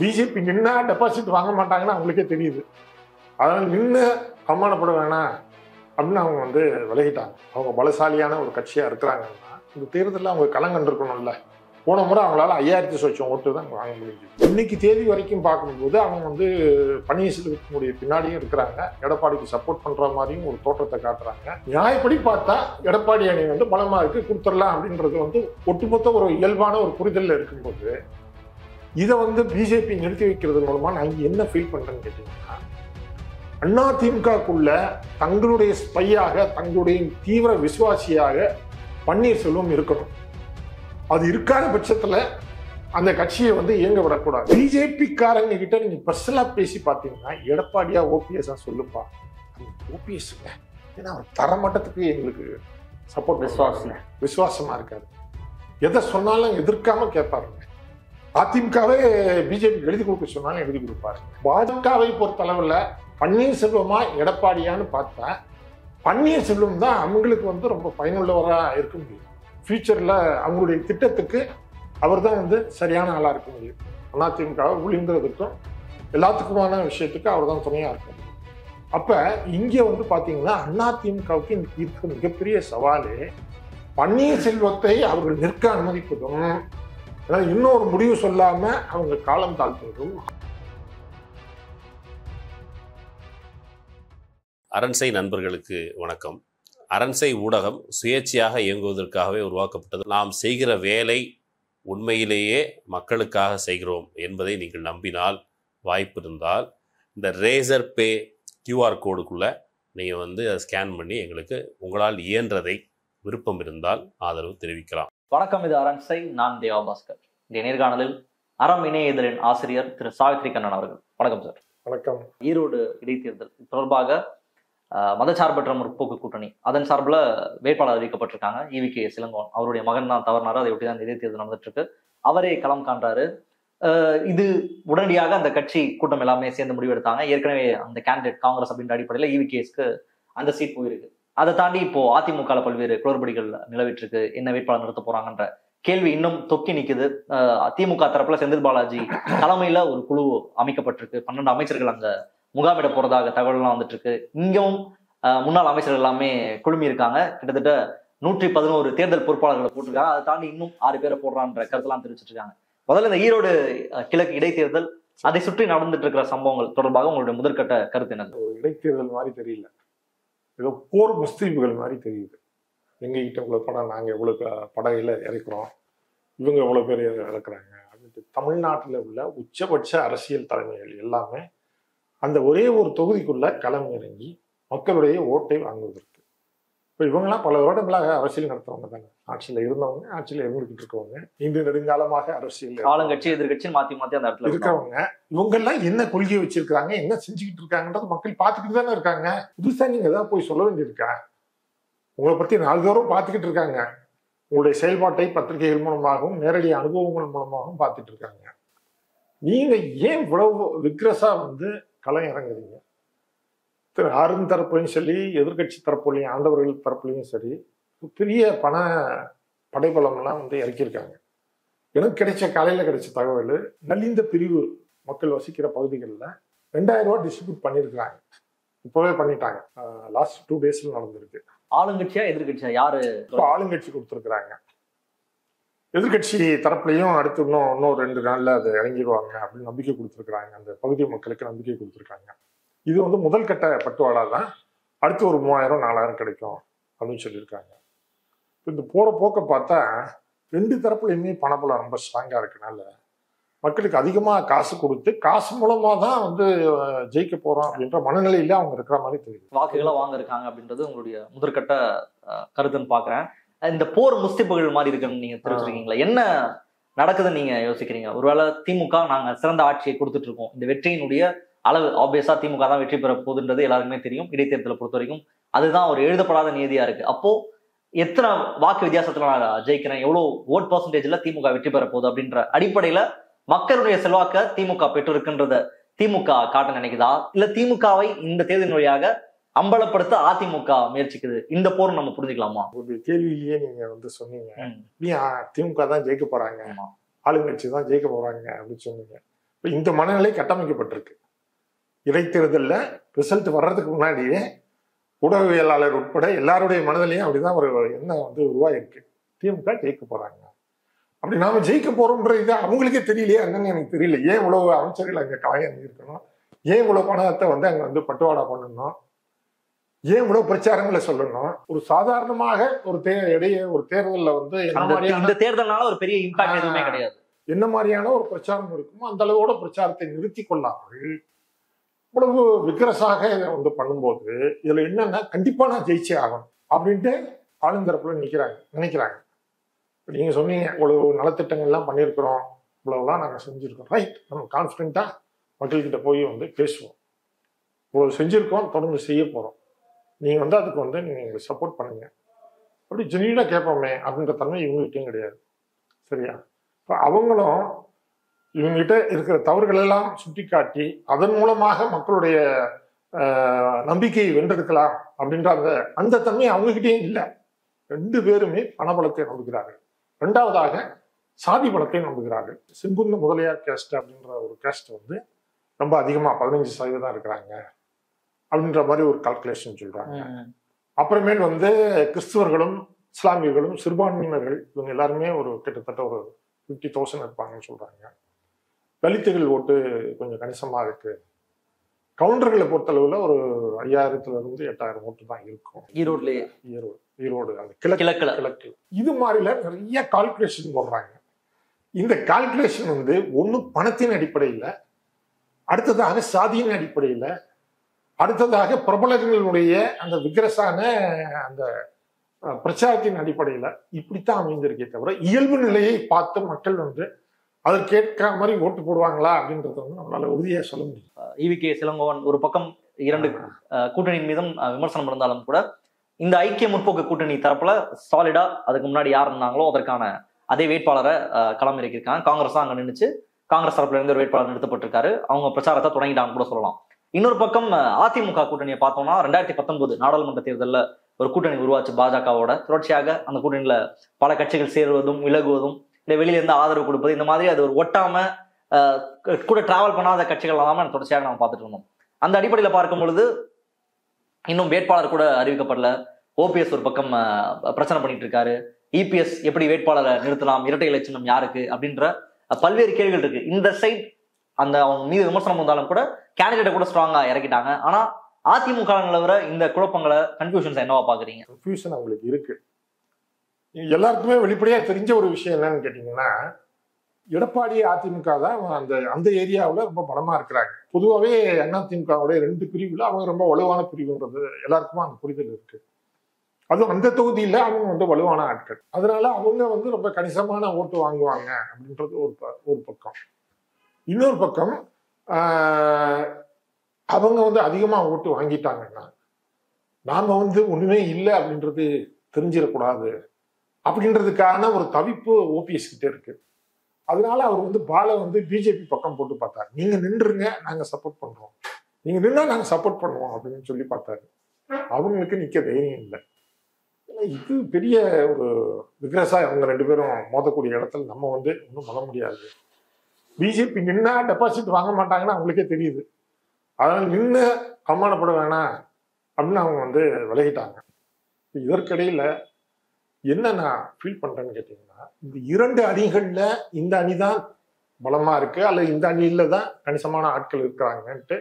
BJP நின்னா deposit வாங்க மாட்டாங்கன்னு அவங்களுக்கே தெரியுது. அதனால நின்னு அவமானப்பட வேணாம் அப்படின்னு அவங்க வந்து விலகிட்டாங்க. அவங்க பலசாலியான ஒரு கட்சியா இருக்கிறாங்கன்னா இந்த தேர்தலில் அவங்க கலங்கண்டிருக்கணும்ல. போன முறை அவங்களால 5000 ஓட்டு தான் வாங்க முடிஞ்சது. இன்னைக்கு தேதி வரைக்கும் பார்க்கும்போது அவங்க வந்து பன்னீர்செல்வத்தினுடைய பின்னாடியும் இருக்கிறாங்க, எடப்பாடிக்கு சப்போர்ட் பண்ற மாதிரியும் ஒரு தோற்றத்தை காட்டுறாங்க. நியாயப்படி பார்த்தா எடப்பாடி அணி வந்து பலமா இருக்கு, கொடுத்துடலாம் அப்படின்றது வந்து ஒட்டுமொத்த ஒரு இயல்பான ஒரு புரிதலில் இருக்கும்போது இதை வந்து பிஜேபி நிறுத்தி வைக்கிறது மூலமா நாங்கள் என்ன ஃபீல் பண்றேன்னு கேட்டீங்கன்னா, அண்ணா திமுகக்குள்ள தங்களுடைய ஸ்பையாக தங்களுடைய தீவிர விசுவாசியாக பன்னீர்செல்வம் இருக்கணும். அது இருக்காத பட்சத்தில் அந்த கட்சியை வந்து இயங்க விடக்கூடாது. பிஜேபிக்காரங்க கிட்ட நீங்க பர்சனலா பேசி பார்த்தீங்கன்னா எடப்பாடியா ஓபிஎஸ்ஸா சொல்லுப்பா, ஓபிஎஸ் ஏன்னா அவர் தரமட்டத்துக்கு எங்களுக்கு சப்போர்ட் விசுவாசமா இருக்காரு, எதை சொன்னாலும் எதிர்க்காம கேட்பாருங்க. அதிமுகவே பிஜேபி எழுதி கொடுக்க சொன்னாலும் எழுதி கொடுப்பாரு. பாஜகவை பொறுத்த அளவில் பன்னீர்செல்வமா எடப்பாடியான்னு பார்த்தா பன்னீர்செல்வம் தான் அவங்களுக்கு வந்து ரொம்ப பயனுள்ளவராக இருக்க முடியும். ஃபியூச்சரில் அவங்களுடைய திட்டத்துக்கு அவர் தான் வந்து சரியான ஆளாக இருக்க முடியும். அதிமுகவை ஒழுங்குறதுக்கும் எல்லாத்துக்குமான விஷயத்துக்கு அவர் தான் துணையாக இருக்கும். அப்போ இங்கே வந்து பார்த்தீங்கன்னா அதிமுகவுக்கு இன்னைக்கு இருக்க மிகப்பெரிய சவாலே பன்னீர்செல்வத்தை அவர்கள் நிற்க அனுமதிப்பதும், இன்னொரு முடிவு சொல்லாமல் அவங்க காலம் தாழ்த்துவதும். அரண்சை நண்பர்களுக்கு வணக்கம். அரண்சை ஊடகம் சுயேட்சையாக இயங்குவதற்காகவே உருவாக்கப்பட்டது. நாம் செய்கிற வேலை உண்மையிலேயே மக்களுக்காக செய்கிறோம் என்பதை நீங்கள் நம்பினால், வாய்ப்பு இருந்தால் இந்த ரேசர் பே கியூஆர் கோடுக்குள்ளே நீங்கள் வந்து அதை ஸ்கேன் பண்ணி எங்களுக்கு உங்களால் இயன்றதை விருப்பம் இருந்தால் ஆதரவு தெரிவிக்கலாம். வணக்கம், இது அரண்சை. நான் தேவா பாஸ்கர். இந்த நேர்காணலில் அறம் இணைய இதழின் ஆசிரியர் திரு சாவித்ரி கண்ணன் அவர்கள். வணக்கம் சார். வணக்கம். ஈரோடு இடைத்தேர்தல் தொடர்பாக மதச்சார்பற்ற முற்போக்கு கூட்டணி அதன் சார்பில் வேட்பாளர் அறிவிக்கப்பட்டிருக்காங்க. ஈவிகே சிலங்கோன் அவருடைய மகன் தான் தவறினார். அதை ஒட்டி தான் இடைத்தேர்தல் நடந்துட்டு இருக்கு. அவரே களம் காண்றாரு. இது உடனடியாக அந்த கட்சி கூட்டம் எல்லாமே சேர்ந்து முடிவெடுத்தாங்க. ஏற்கனவே அந்த கேண்டிடேட் காங்கிரஸ் அப்படின்ற அடிப்படையில் ஈவிகேஸ்க்கு அந்த சீட் போயிருக்கு. அதை தாண்டி இப்போ அதிமுக பல்வேறு குளறுபடிகள் நிலவிட்டு இருக்கு. என்ன வேட்பாளர் நிறுத்த போறாங்கன்ற கேள்வி இன்னும் தொக்கி நிற்குது. அதிமுக தரப்புல செந்தில் பாலாஜி தலைமையில ஒரு குழு அமைக்கப்பட்டிருக்கு. 12 அமைச்சர்கள் அங்க முகாமிட போறதாக தகவலாம் வந்துட்டு இருக்கு. இங்கும் முன்னாள் அமைச்சர்கள் எல்லாமே குழுமி இருக்காங்க. கிட்டத்தட்ட 111 தேர்தல் பொறுப்பாளர்களை போட்டிருக்காங்க. அதை தாண்டி இன்னும் 6 பேரை போடுறான்ற கருத்தெல்லாம் தெரிவிச்சிட்டு இருக்காங்க. முதல்ல இந்த ஈரோடு கிழக்கு இடைத்தேர்தல், அதை சுற்றி நடந்துட்டு இருக்கிற சம்பவங்கள் தொடர்பாக உங்களுடைய முதற்கட்ட கருத்து என்ன? ஒரு இடைத்தேர்தல் மாதிரி தெரியல, ஏதோ போர் முஸ்தீபுகள் மாதிரி தெரியுது. எங்ககிட்ட இவ்வளவு படம், நாங்கள் இவ்வளவு படையில இறக்குறோம், இவங்க இவ்வளவு பேர் இறக்குறாங்க அப்படின்ட்டு தமிழ்நாட்டில் உள்ள உச்சபட்ச அரசியல் தலைமைகள் எல்லாமே அந்த ஒரே ஒரு தொகுதிக்குள்ள களம் இறங்கி மக்களுடைய ஓட்டை வாங்குவதற்கு. இப்போ இவங்கெல்லாம் பல வருடங்களாக அரசியல் நடத்துறவங்க தாங்க. ஆட்சியில் இருந்தவங்க, ஆட்சியில் இருந்துகிட்டு இருக்கவங்க, இன்று நெடுங்காலமாக அரசியல் ஆளுங்கட்சி எதிர்கட்சி மாற்றி மாற்றி அந்த இடத்துல இருக்கவங்க. இவங்கெல்லாம் என்ன கொள்கையை வச்சிருக்காங்க, என்ன செஞ்சுக்கிட்டு இருக்காங்கன்றது மக்கள் பார்த்துக்கிட்டு தானே இருக்காங்க. புதுசா நீங்க ஏதாவது போய் சொல்ல வேண்டியிருக்கா? உங்களை பத்தி 4 தூரம் பார்த்துக்கிட்டு இருக்காங்க. உங்களுடைய செயல்பாட்டை பத்திரிகைகள் மூலமாகவும் நேரடி அனுபவங்கள் மூலமாகவும் பார்த்துட்டு இருக்காங்க. நீங்க ஏன் இவ்வளவு விக்ரஸா வந்து களம் இறங்குறீங்க? அருண் தரப்புலையும் சரி, எதிர்கட்சி தரப்புலையும், ஆண்டவர்கள் தரப்புலையும் சரி, பெரிய பண படைபலம்லாம் வந்து இறக்கியிருக்காங்க. எனக்கு கிடைச்ச காலையில் கிடைச்ச தகவல், நலிந்த பிரிவு மக்கள் வசிக்கிற பகுதிகளில் 2000 ரூபா டிஸ்ட்ரிபியூட் பண்ணியிருக்கிறாங்க. இப்போவே பண்ணிட்டாங்க. லாஸ்ட் 2 டேஸில் நடந்திருக்கு. ஆளுங்கட்சியா எதிர்கட்சியா யாரு? இப்போ ஆளுங்கட்சி கொடுத்துருக்குறாங்க. எதிர்கட்சி தரப்புலையும் அடுத்து இன்னும் 2 நாளில் அதை இறங்கிடுவாங்க அப்படின்னு நம்பிக்கை கொடுத்துருக்குறாங்க. அந்த பகுதி மக்களுக்கு நம்பிக்கை கொடுத்துருக்காங்க. இது வந்து முதல் கட்ட பட்டுவாடா தான். அடுத்து ஒரு 3000 4000 கிடைக்கும் அப்படின்னு சொல்லியிருக்காங்க. இந்த போகிற போக்கை பார்த்தா 2 தரப்புலையுமே பணபலம் ரொம்ப ஸ்ட்ராங்காக இருக்கனால மக்களுக்கு அதிகமாக காசு கொடுத்து காசு மூலமாக தான் வந்து ஜெயிக்க போகிறோம் அப்படின்ற மனநிலையில அவங்க இருக்கிற மாதிரி தெரியுது. வாக்குகளை வாங்க இருக்காங்க அப்படின்றது உங்களுடைய முதற்கட்ட கருத்துன்னு பார்க்குறேன். இந்த போர் முஸ்திப்புகள் மாதிரி இருக்குன்னு நீங்க தெரிவிச்சிருக்கீங்களா? என்ன நடக்குதுன்னு நீங்க யோசிக்கிறீங்க? ஒருவேளை திமுக நாங்க சிறந்த ஆட்சியை கொடுத்துட்டு இருக்கோம், இந்த வெற்றியினுடைய அளவு ஆப்வியஸா திமுக தான் வெற்றி பெற போகுதுன்றது எல்லாருக்குமே தெரியும். இடைத்தேர்தலை பொறுத்த வரைக்கும் அதுதான் ஒரு எழுதப்படாத நியதியா இருக்கு. அப்போ எத்தனை வாக்கு வித்தியாசத்துல நான் ஜெயிக்கிறேன், எவ்வளவு ஓட் பர்சன்டேஜ்ல திமுக வெற்றி பெற போகுது அப்படின்ற அடிப்படையில மக்களுடைய செல்வாக்க திமுக பெற்றிருக்குன்றத திமுக காட்ட நினைக்குதா, இல்ல திமுகவை இந்த தேர்தல் வழியாக அம்பலப்படுத்த அதிமுக முயற்சிக்குது? இந்த போர் நம்ம புரிஞ்சுக்கலாமா? ஒரு கேள்வியிலேயே நீங்க வந்து சொன்னீங்க, திமுக தான் ஜெயிக்க போறாங்க, ஆளுங்கட்சி தான் ஜெயிக்க போறாங்க அப்படின்னு சொன்னீங்க. இப்போ இந்த மனநிலை கட்டமைக்கப்பட்டிருக்கு. இடைத்தேர்தலில் ரிசல்ட் வர்றதுக்கு முன்னாடியே ஊடகவியலாளர் உட்பட எல்லாருடைய மனதிலையும் அப்படிதான் ஒரு என்ன வந்து உருவாயிருக்கு. திமுக ஜெயிக்க போறாங்க, அப்படி நாம ஜெயிக்க போறோம்ன்றது அவங்களுக்கே தெரியலையே. அங்கன்னு எனக்கு தெரியல, ஏன் இவ்வளவு அமைச்சர்கள் அங்கே காயம் இருக்கணும், ஏன் இவ்வளவு பணத்தை வந்து அங்கே வந்து பட்டுவாடா பண்ணணும், ஏன் இவ்வளவு பிரச்சாரங்களை சொல்லணும். ஒரு சாதாரணமாக ஒரு தேர்தலில் வந்து இந்த தேர்தல்னால ஒரு பெரிய இம்பாக்ட் எதுவுமே கிடையாது. என்ன மாதிரியான ஒரு பிரச்சாரம் இருக்குமோ அந்த அளவோட பிரச்சாரத்தை நிறுத்தி கொள்ளாமல் இவ்வளவு விக்கிரசாக இதை வந்து பண்ணும்போது இதுல என்னன்னா கண்டிப்பா நான் ஜெயிச்சே ஆகணும் அப்படின்ட்டு ஆளுந்தரப்புல நினைக்கிறாங்க. நீங்க சொன்னீங்க இவ்வளவு நலத்திட்டங்கள்லாம் பண்ணியிருக்கிறோம், இவ்வளவுலாம் நாங்கள் செஞ்சிருக்கோம், ரைட், நம்ம கான்ஃபிடென்ட்டா மக்கள்கிட்ட போய் வந்து பேசுவோம், இவ்வளவு செஞ்சிருக்கோம், தொடர்ந்து செய்ய போறோம், நீங்க வந்து அதுக்கு வந்து நீங்க சப்போர்ட் பண்ணுங்க அப்படி ஜெனியூனா கேட்போமே அப்படின்ற தன்மை இவங்களுக்கும் கிடையாது. சரியா? இப்போ அவங்களும் இவங்ககிட்ட இருக்கிற தவறுகள் எல்லாம் சுட்டி காட்டி அதன் மூலமாக மக்களுடைய நம்பிக்கையை வென்றெடுக்கலாம் அப்படின்ற அந்த தன்மை அவங்ககிட்டயும் இல்லை. ரெண்டு பேருமே பணபலத்தை நம்புகிறார்கள், ரெண்டாவதாக சாதி பலத்தை நம்புகிறார்கள். சிம்புந்த முதலியார் கேஸ்ட் அப்படின்ற ஒரு கேஸ்ட் வந்து ரொம்ப அதிகமாக 15% இருக்கிறாங்க அப்படின்ற மாதிரி ஒரு கால்குலேஷன் சொல்றாங்க. அப்புறமேல் வந்து கிறிஸ்துவர்களும் இஸ்லாமியர்களும் சிறுபான்மையினர்கள் இவங்க எல்லாருமே ஒரு கிட்டத்தட்ட ஒரு 50,000 இருப்பாங்கன்னு சொல்றாங்க. தலித்துகள் ஓட்டு கொஞ்சம் கணிசமா இருக்கு. கவுண்டர்களை பொறுத்தளவுல ஒரு 5,000-8,000 ஓட்டு தான் இருக்கும். ஈரோடு அந்த கிழக்கு இது மாதிரில நிறைய கால்குலேஷன் போடுறாங்க. இந்த கால்குலேஷன் வந்து ஒண்ணு பணத்தின் அடிப்படையில், அடுத்ததாக சாதியின் அடிப்படையில், அடுத்ததாக பிரபலங்களுடைய அந்த விக்ரஸான அந்த பிரச்சாரத்தின் அடிப்படையில் இப்படித்தான் அமைந்திருக்கே தவிர இயல்பு நிலையை பார்த்து மக்கள் வந்து அது கேட்கிற மாதிரி ஓட்டு போடுவாங்களா அப்படின்றத வந்து நம்மளால உறுதியாக சொல்ல முடியும். ஈவிகே சிலங்கோவன் ஒரு பக்கம் 2 கூட்டணியின் மீதும் விமர்சனம் இருந்தாலும் கூட இந்த ஐக்கிய முற்போக்கு கூட்டணி தரப்புல சாலிடா அதுக்கு முன்னாடி யார் இருந்தாங்களோ அதற்கான அதே வேட்பாளரை களம் இறக்கியிருக்காங்க. காங்கிரஸ் தான் அங்கே நின்றுச்சு, காங்கிரஸ் தரப்புல இருந்து ஒரு வேட்பாளர் நிறுத்தப்பட்டிருக்காரு, அவங்க பிரச்சாரத்தை தொடங்கிட்டாங்கன்னு கூட சொல்லலாம். இன்னொரு பக்கம் அதிமுக கூட்டணியை பார்த்தோம்னா 2019 நாடாளுமன்ற தேர்தலில் ஒரு கூட்டணி உருவாச்சு பாஜகவோட. தொடர்ச்சியாக அந்த கூட்டணியில பல கட்சிகள் சேருவதும் விலகுவதும் இல்லை வெளியிலேருந்து ஆதரவு கொடுப்பது இந்த மாதிரி அது ஒரு ஒட்டாம கூட டிராவல் பண்ணாத கட்சிகள் தான் தொடர்ச்சியாக நம்ம பார்த்துட்டு இருந்தோம். அந்த அடிப்படையில் பார்க்கும் பொழுது இன்னும் வேட்பாளர் கூட அறிவிக்கப்படல. ஓபிஎஸ் ஒரு பக்கம் பிரச்சனை பண்ணிட்டு இருக்காரு, இபிஎஸ் எப்படி வேட்பாளரை நிறுத்தலாம், இரட்டை இலை சின்னம் யாருக்கு அப்படின்ற பல்வேறு கேள்விகள் இருக்கு. இந்த சைட் அந்த அவங்க மீது விமர்சனம் வந்தாலும் கூட கேண்டிடேட்டை கூட ஸ்ட்ராங்கா இறக்கிட்டாங்க. ஆனா அதிமுக நிலவர இந்த குழப்பங்களை கன்ஃபியூஷன்ஸ் என்னவா பாக்குறீங்க? கன்ஃபியூஷன் அவங்களுக்கு இருக்கு. எல்லாருக்குமே வெளிப்படையா தெரிஞ்ச ஒரு விஷயம் என்னன்னு கேட்டீங்கன்னா எடப்பாடி அதிமுக தான் அந்த அந்த ஏரியாவில் ரொம்ப பலமா இருக்கிறாங்க. பொதுவாகவே அதிமுகவுடைய 2 பிரிவுல அவங்க ரொம்ப வலுவான பிரிவுன்றது எல்லாருக்குமே அந்த புரிதல் இருக்கு. அதுவும் அந்த தொகுதியில அவங்க வந்து வலுவான ஆட்கள், அதனால அவங்க வந்து ரொம்ப கணிசமான ஓட்டு வாங்குவாங்க அப்படின்றது ஒரு பக்கம். இன்னொரு பக்கம் அவங்க வந்து அதிகமாக ஓட்டு வாங்கிட்டாங்கன்னா நாம் வந்து ஒன்றுமே இல்லை அப்படின்றது தெரிஞ்சிடக்கூடாது அப்படின்றதுக்கான ஒரு தவிப்பு ஓபிஎஸ் கிட்டே இருக்கு. அதனால அவர் வந்து பாலை வந்து பிஜேபி பக்கம் போட்டு பார்த்தாரு. நீங்கள் நின்றுருங்க, நாங்கள் சப்போர்ட் பண்ணுறோம், நீங்கள் நின்னா நாங்கள் சப்போர்ட் பண்ணுவோம் அப்படின்னு சொல்லி பார்த்தாரு. அவங்களுக்கு நிற்க தைரியம் இல்லை. இது பெரிய ஒரு விக்ரஸாக அவங்க 2 பேரும் மோதக்கூடிய இடத்துல நம்ம வந்து ஒன்றும் மோத முடியாது. பிஜேபி நின்னா டெபாசிட் வாங்க மாட்டாங்கன்னு அவங்களுக்கே தெரியுது, அதனால நின்று அவமானப்பட வேணாம் அப்படின்னு அவங்க வந்து விலகிட்டாங்க. இதற்கிடையில் என்ன நான் ஃபீல் பண்ணுறேன்னு கேட்டிங்கன்னா இந்த 2 அணிகளில் இந்த அணி தான் பலமாக இருக்குது அல்லது இந்த அணியில் தான் கணிசமான ஆட்கள் இருக்கிறாங்கன்ட்டு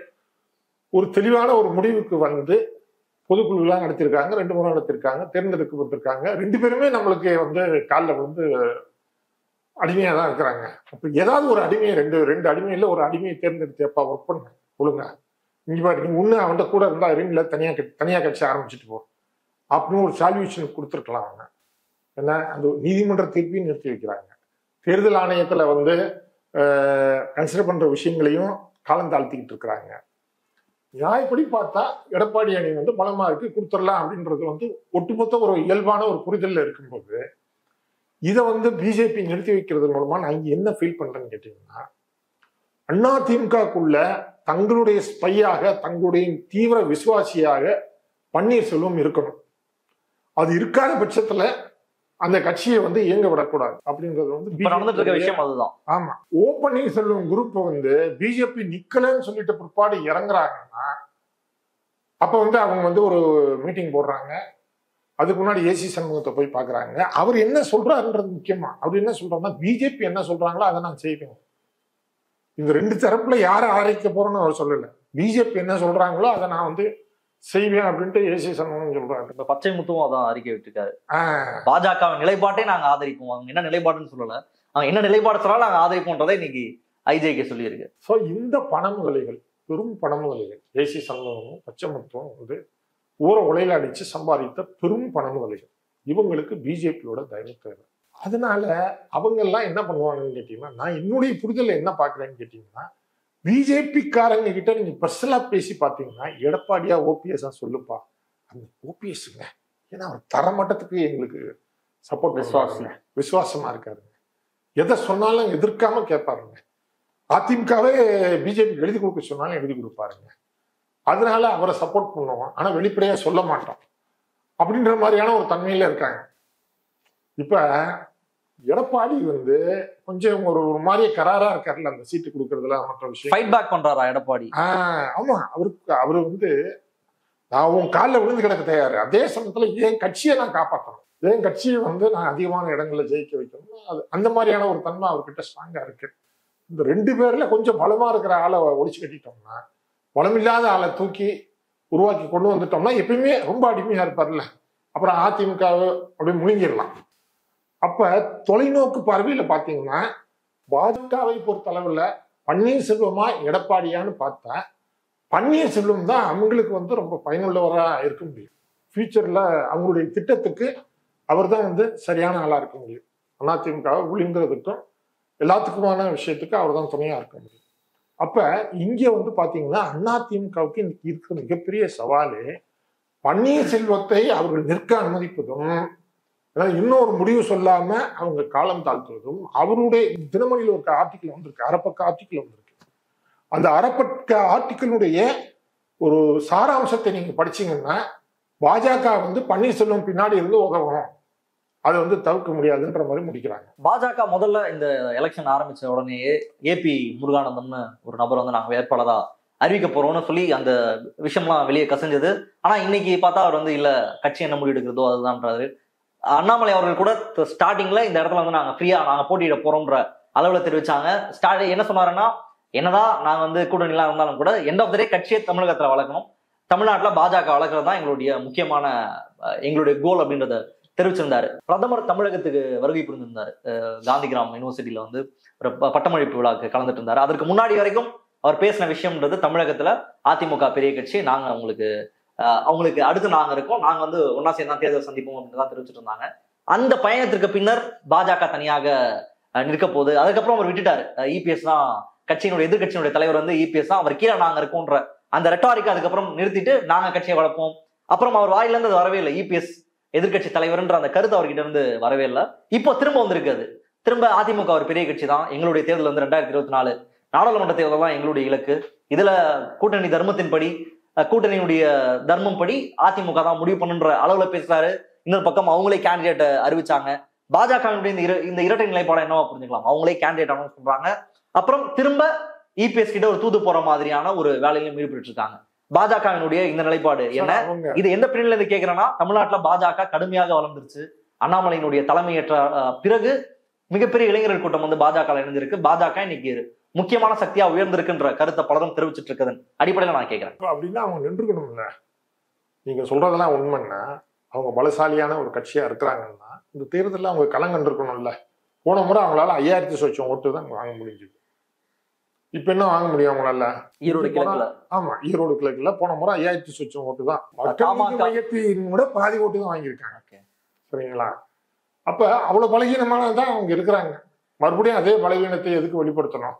ஒரு தெளிவான ஒரு முடிவுக்கு வந்து பொதுக்குழுலாம் நடத்தியிருக்காங்க, 2 முறை நடத்தியிருக்காங்க, தேர்ந்தெடுக்கப்பட்டிருக்காங்க. 2 பேருமே நம்மளுக்கு வந்து காலில் வந்து அடிமையாக தான் இருக்கிறாங்க. அப்போ ஏதாவது ஒரு அடிமையை ரெண்டு அடிமையில் ஒரு அடிமையை தேர்ந்தெடுத்து எப்பா ஒர்க் பண்ண ஒழுங்க இங்கே பாரு, நீங்கள் ஒன்று அவன்கிட்ட கூட இருந்தால் ரிங்கில் தனியாக கட்சி ஆரம்பிச்சுட்டு போ அப்படின்னு ஒரு சால்யூஷன் கொடுத்துருக்கலாம். அவங்க ஏன்னா அந்த நீதிமன்ற தீர்ப்பையும் நிறுத்தி வைக்கிறாங்க, தேர்தல் ஆணையத்தில் வந்து கன்சிடர் பண்ணுற விஷயங்களையும் காலம் தாழ்த்திக்கிட்டு இருக்கிறாங்க. நியாயப்படி பார்த்தா எடப்பாடி அணி வந்து பலமாக இருக்குது, கொடுத்துடலாம் அப்படின்றது வந்து ஒட்டுமொத்த ஒரு இயல்பான ஒரு புரிதலில் இருக்கும்போது இதை வந்து பிஜேபி நிறுத்தி வைக்கிறது மூலமாக நான் இங்கே என்ன ஃபீல் பண்ணுறேன்னு கேட்டிங்கன்னா அதிமுகக்குள்ள தங்களுடைய ஸ்பையாக தங்களுடைய தீவிர விசுவாசியாக பன்னீர்செல்வம் இருக்கணும். அது இருக்காத பட்சத்தில் அந்த கட்சியை வந்து இயங்க விடக்கூடாது அப்படிங்கிறது வந்து நடந்துட்டு இருக்க விஷயம் அதுதான். ஆமா, ஓப்பனிங் சொல்லும் குரூப் வந்து பிஜேபி நிக்கலன்னு சொல்லிட்டு பிற்பாடு இறங்குறாங்கன்னா அப்ப வந்து அவங்க வந்து ஒரு மீட்டிங் போடுறாங்க. அதுக்கு முன்னாடி ஏசி சண்முகத்தை போய் பாக்குறாங்க. அவர் என்ன சொல்றாருன்றது முக்கியமா. அவர் என்ன சொல்றாருன்னா பிஜேபி என்ன சொல்றாங்களோ அதை நான் செய்வேன். இந்த ரெண்டு தரப்புல யாரை ஆதரிக்க போறோன்னு அவர் சொல்லல. பிஜேபி என்ன சொல்றாங்களோ அதை நான் வந்து செய்வேன் அப்படின்ட்டு ஏசி சண்முகம் சொல்றாரு. இப்ப பச்சை முத்துவும் அதான் அறிக்கை விட்டுருக்காரு. பாஜக நிலைப்பாட்டை நாங்க ஆதரிப்போம். அவங்க என்ன நிலைப்பாடுன்னு சொல்லல, அவங்க என்ன நிலைப்பாடு சொன்னாலும் நாங்க ஆதரிப்போன்றதை இன்னைக்கு ஐஜேகே சொல்லியிருக்கு. ஸோ இந்த பணமுதலைகள், பெரும் பணமுதலைகள், ஏசி சண்முகமும் பச்சை முத்துவும் வந்து ஊர உலையில அடிச்சு சம்பாதித்த பெரும் பணமுதலைகள். இவங்களுக்கு பிஜேபியோட தயவு தேவை. அதனால அவங்க எல்லாம் என்ன பண்ணுவாங்கன்னு கேட்டீங்கன்னா, நான் என்னுடைய புரிதல் என்ன பாக்குறேன்னு கேட்டீங்கன்னா, பிஜேபிக்காரங்க கிட்ட நீங்க பர்சனலா பேசி பார்த்தீங்கன்னா எடப்பாடியா ஓபிஎஸ் சொல்லுப்பா அந்த ஓபிஎஸ்ங்க, ஏன்னா அவர் தரமட்டத்துக்கு எங்களுக்கு சப்போர்ட் விசுவாசம் விசுவாசமா இருக்காருங்க. எதை சொன்னாலும் எதிர்க்காம கேட்பாருங்க. அதிமுகவே பிஜேபி எழுதி கொடுக்க சொன்னாலும் எழுதி கொடுப்பாருங்க. அதனால அவரை சப்போர்ட் பண்ணுவோம், ஆனா வெளிப்படையா சொல்ல மாட்டோம் அப்படின்ற மாதிரியான ஒரு தன்மையில இருக்காங்க. இப்ப எடப்பாடி வந்து கொஞ்சம் ஒரு ஒரு மாதிரியே கராரா இருக்காருல்ல அந்த சீட்டு கொடுக்கறதுல. மற்ற விஷயம் ஃபைட் பேக் பண்றாரா எடப்பாடி? ஆமா, அவருக்கு அவர் வந்து நான் உன் காலில் விழுந்து கிடக்க தயாரு, அதே சமயத்துல என் கட்சியை நான் காப்பாற்றணும், என் கட்சியை வந்து நான் அதிகமான இடங்கள்ல ஜெயிக்க வைக்கணும், அது அந்த மாதிரியான ஒரு தன்மை அவர்கிட்ட ஸ்ட்ராங்கா இருக்கு. இந்த ரெண்டு பேர்ல கொஞ்சம் பலமா இருக்கிற ஆளை ஒழிச்சு கட்டிட்டோம்னா, பலமில்லாத ஆளை தூக்கி உருவாக்கி கொண்டு வந்துட்டோம்னா எப்பயுமே ரொம்ப அடிமையா இருப்பார்ல, அப்புறம் அதிமுக அப்படி முழுங்கிடலாம். அப்ப தொலைநோக்கு பார்வையில பாத்தீங்கன்னா பாஜகவை பொறுத்த அளவுல பன்னீர்செல்வமா எடப்பாடியான்னு பார்த்தா பன்னீர்செல்வம் தான் அவங்களுக்கு வந்து ரொம்ப பயனுள்ளவரா இருக்க முடியும். ஃபியூச்சர்ல அவங்களுடைய திட்டத்துக்கு அவர் தான் வந்து சரியான ஆளா இருக்க முடியும். அதிமுகவை விழுங்குறதுக்கும் எல்லாத்துக்குமான விஷயத்துக்கு அவர் தான் துணையா இருக்க முடியும். அப்ப இங்க வந்து பாத்தீங்கன்னா அதிமுகவுக்கு இன்னைக்கு இருக்கிற மிகப்பெரிய சவாலு பன்னீர்செல்வத்தை அவர்கள் நிற்க அனுமதிப்பதும், இன்னொரு முடிவு சொல்லாம அவங்க காலம் தாழ்த்துவதும். அவருடைய தினமணியில் ஒரு ஆர்டிக்கல் வந்திருக்கு, அரைப்பக்க ஆர்டிக்கல் வந்திருக்கு. அந்த அரைப்பக்க ஆர்டிக்கலுடைய ஒரு சாராம்சத்தை நீங்க படிச்சீங்கன்னா பாஜக வந்து பன்னீர்செல்வம் பின்னாடி இருந்து உதவும், அதை வந்து தவிர்க்க முடியாதுன்ற மாதிரி முடிக்கிறாங்க. பாஜக முதல்ல இந்த எலெக்ஷன் ஆரம்பிச்ச உடனேயே ஏபி முருகானந்தம்னு ஒரு நபர் வந்து நாங்க வேட்பாளரா அறிவிக்க போறோம்னு சொல்லி அந்த விஷயம்லாம் வெளியே கசஞ்சது. ஆனா இன்னைக்கு பார்த்தா அவர் வந்து இல்ல, கட்சி என்ன முடிவு எடுக்கிறதோ அதுதான்றாரு. அண்ணாமலை அவர்கள் கூட ஸ்டார்டிங்ல இந்த இடத்துல வந்து நாங்க ஃப்ரீயா நாங்க போட்டியிட போறோம்ன்ற அளவுல தெரிவிச்சாங்க. என்ன சொன்னாருன்னா, என்னதான் நாங்க வந்து கூட்டணிலாம் இருந்தாலும் கூட எண்ட் ஆஃப் த டே கட்சியை தமிழகத்துல வளர்க்கணும், தமிழ்நாட்டுல பாஜக வளர்க்கறது தான் எங்களுடைய முக்கியமான எங்களுடைய கோல் அப்படின்றத தெரிவிச்சிருந்தாரு. பிரதமர் தமிழகத்துக்கு வருகை புரிந்திருந்தாரு. காந்திகிராம் யூனிவர்சிட்டியில வந்து ஒரு பட்டமளிப்பு விழாவுக்கு கலந்துட்டு இருந்தாரு. அதற்கு முன்னாடி வரைக்கும் அவர் பேசின விஷயம்ன்றது தமிழகத்துல அதிமுக பெரிய கட்சி, நாங்க அவங்களுக்கு அடுத்து நாங்க இருக்கோம், நாங்க வந்து ஒன்னா சேர்ந்தா தேர்தல் சந்திப்போம் அப்படின்னு தான் தெரிவிச்சுட்டு இருந்தாங்க. அந்த பயணத்திற்கு பின்னர் பாஜக தனியாக நிற்க போகுது. அதுக்கப்புறம் அவர் விட்டுட்டாரு, இபிஎஸ் தான் கட்சியினுடைய எதிர்கட்சியினுடைய தலைவர் வந்து இபிஎஸ் தான், அவர் கீழே நாங்க இருக்கோன்ற அந்த ரெட்டாரிக்கு அதுக்கப்புறம் நிறுத்திட்டு நாங்க கட்சியை வளர்ப்போம். அப்புறம் அவர் வாயிலிருந்து அது வரவே இல்லை, இபிஎஸ் எதிர்கட்சி தலைவர்ன்ற அந்த கருத்து அவர்கிட்ட இருந்து வரவே இல்லை. இப்போ திரும்ப வந்திருக்காது, திரும்ப அதிமுக ஒரு பெரிய கட்சி தான், எங்களுடைய தேர்தல் வந்து 2024 நாடாளுமன்ற தேர்தல் தான் எங்களுடைய இலக்கு, இதுல கூட்டணி தர்மத்தின்படி கூட்டணியினுடைய தர்மம் படி அதிமுக தான் முடிவு பண்ணுன்ற அளவுல பேசுறாரு. இன்னொரு பக்கம் அவங்களே கேண்டிடேட் அறிவிச்சாங்க. பாஜகவினுடைய இந்த இரட்டை நிலைப்பாடம் என்னவா புரிஞ்சுக்கலாம், அவங்களே கேண்டிடேட் அனௌன்ஸ் பண்றாங்க, அப்புறம் திரும்ப இபிஎஸ் கிட்ட ஒரு தூது போற மாதிரியான ஒரு வேலையிலும் ஈடுபட்டு இருக்காங்க. பாஜகவினுடைய இந்த நிலைப்பாடு என்ன? இது எந்த பிரிவுல இருந்து கேட்கிறேன்னா, தமிழ்நாட்டுல பாஜக கடுமையாக வளர்ந்துருச்சு. அண்ணாமலையினுடைய தலைமையேற்ற பிறகு மிகப்பெரிய இளைஞர்கள் கூட்டம் வந்து பாஜக இணைஞ்சிருக்கு, பாஜக இன்னைக்கு முக்கியமான சக்தியா உயர்ந்திருக்குன்ற கருத்தை பலரும் தெரிவிச்சுட்டு இருக்குதுன்னு அடிப்படையில நான் கேட்கிறேன். அப்படின்னா அவங்க நின்றுக்கணும்ல. நீங்க சொல்றதெல்லாம் உண்மைன்னா அவங்க பலசாலியான ஒரு கட்சியா இருக்கிறாங்கன்னா இந்த தேர்தலில் அவங்க கலங்கண்டிருக்கணும்ல. போன முறை அவங்களால 5000 ஓட்டு தான் வாங்க முடிஞ்சுது, இப்ப என்ன வாங்க முடியும் அவங்களால? ஈரோடு கிழக்குல போன முறை 5000 ஓட்டு தான், கூட பாதி ஓட்டு தான் வாங்கியிருக்காங்க. சரிங்களா? அப்ப அவ்வளவு பலகீனமானதான் அவங்க இருக்கிறாங்க. மறுபடியும் அதே பலவீனத்தை எதுக்கு வெளிப்படுத்தணும்?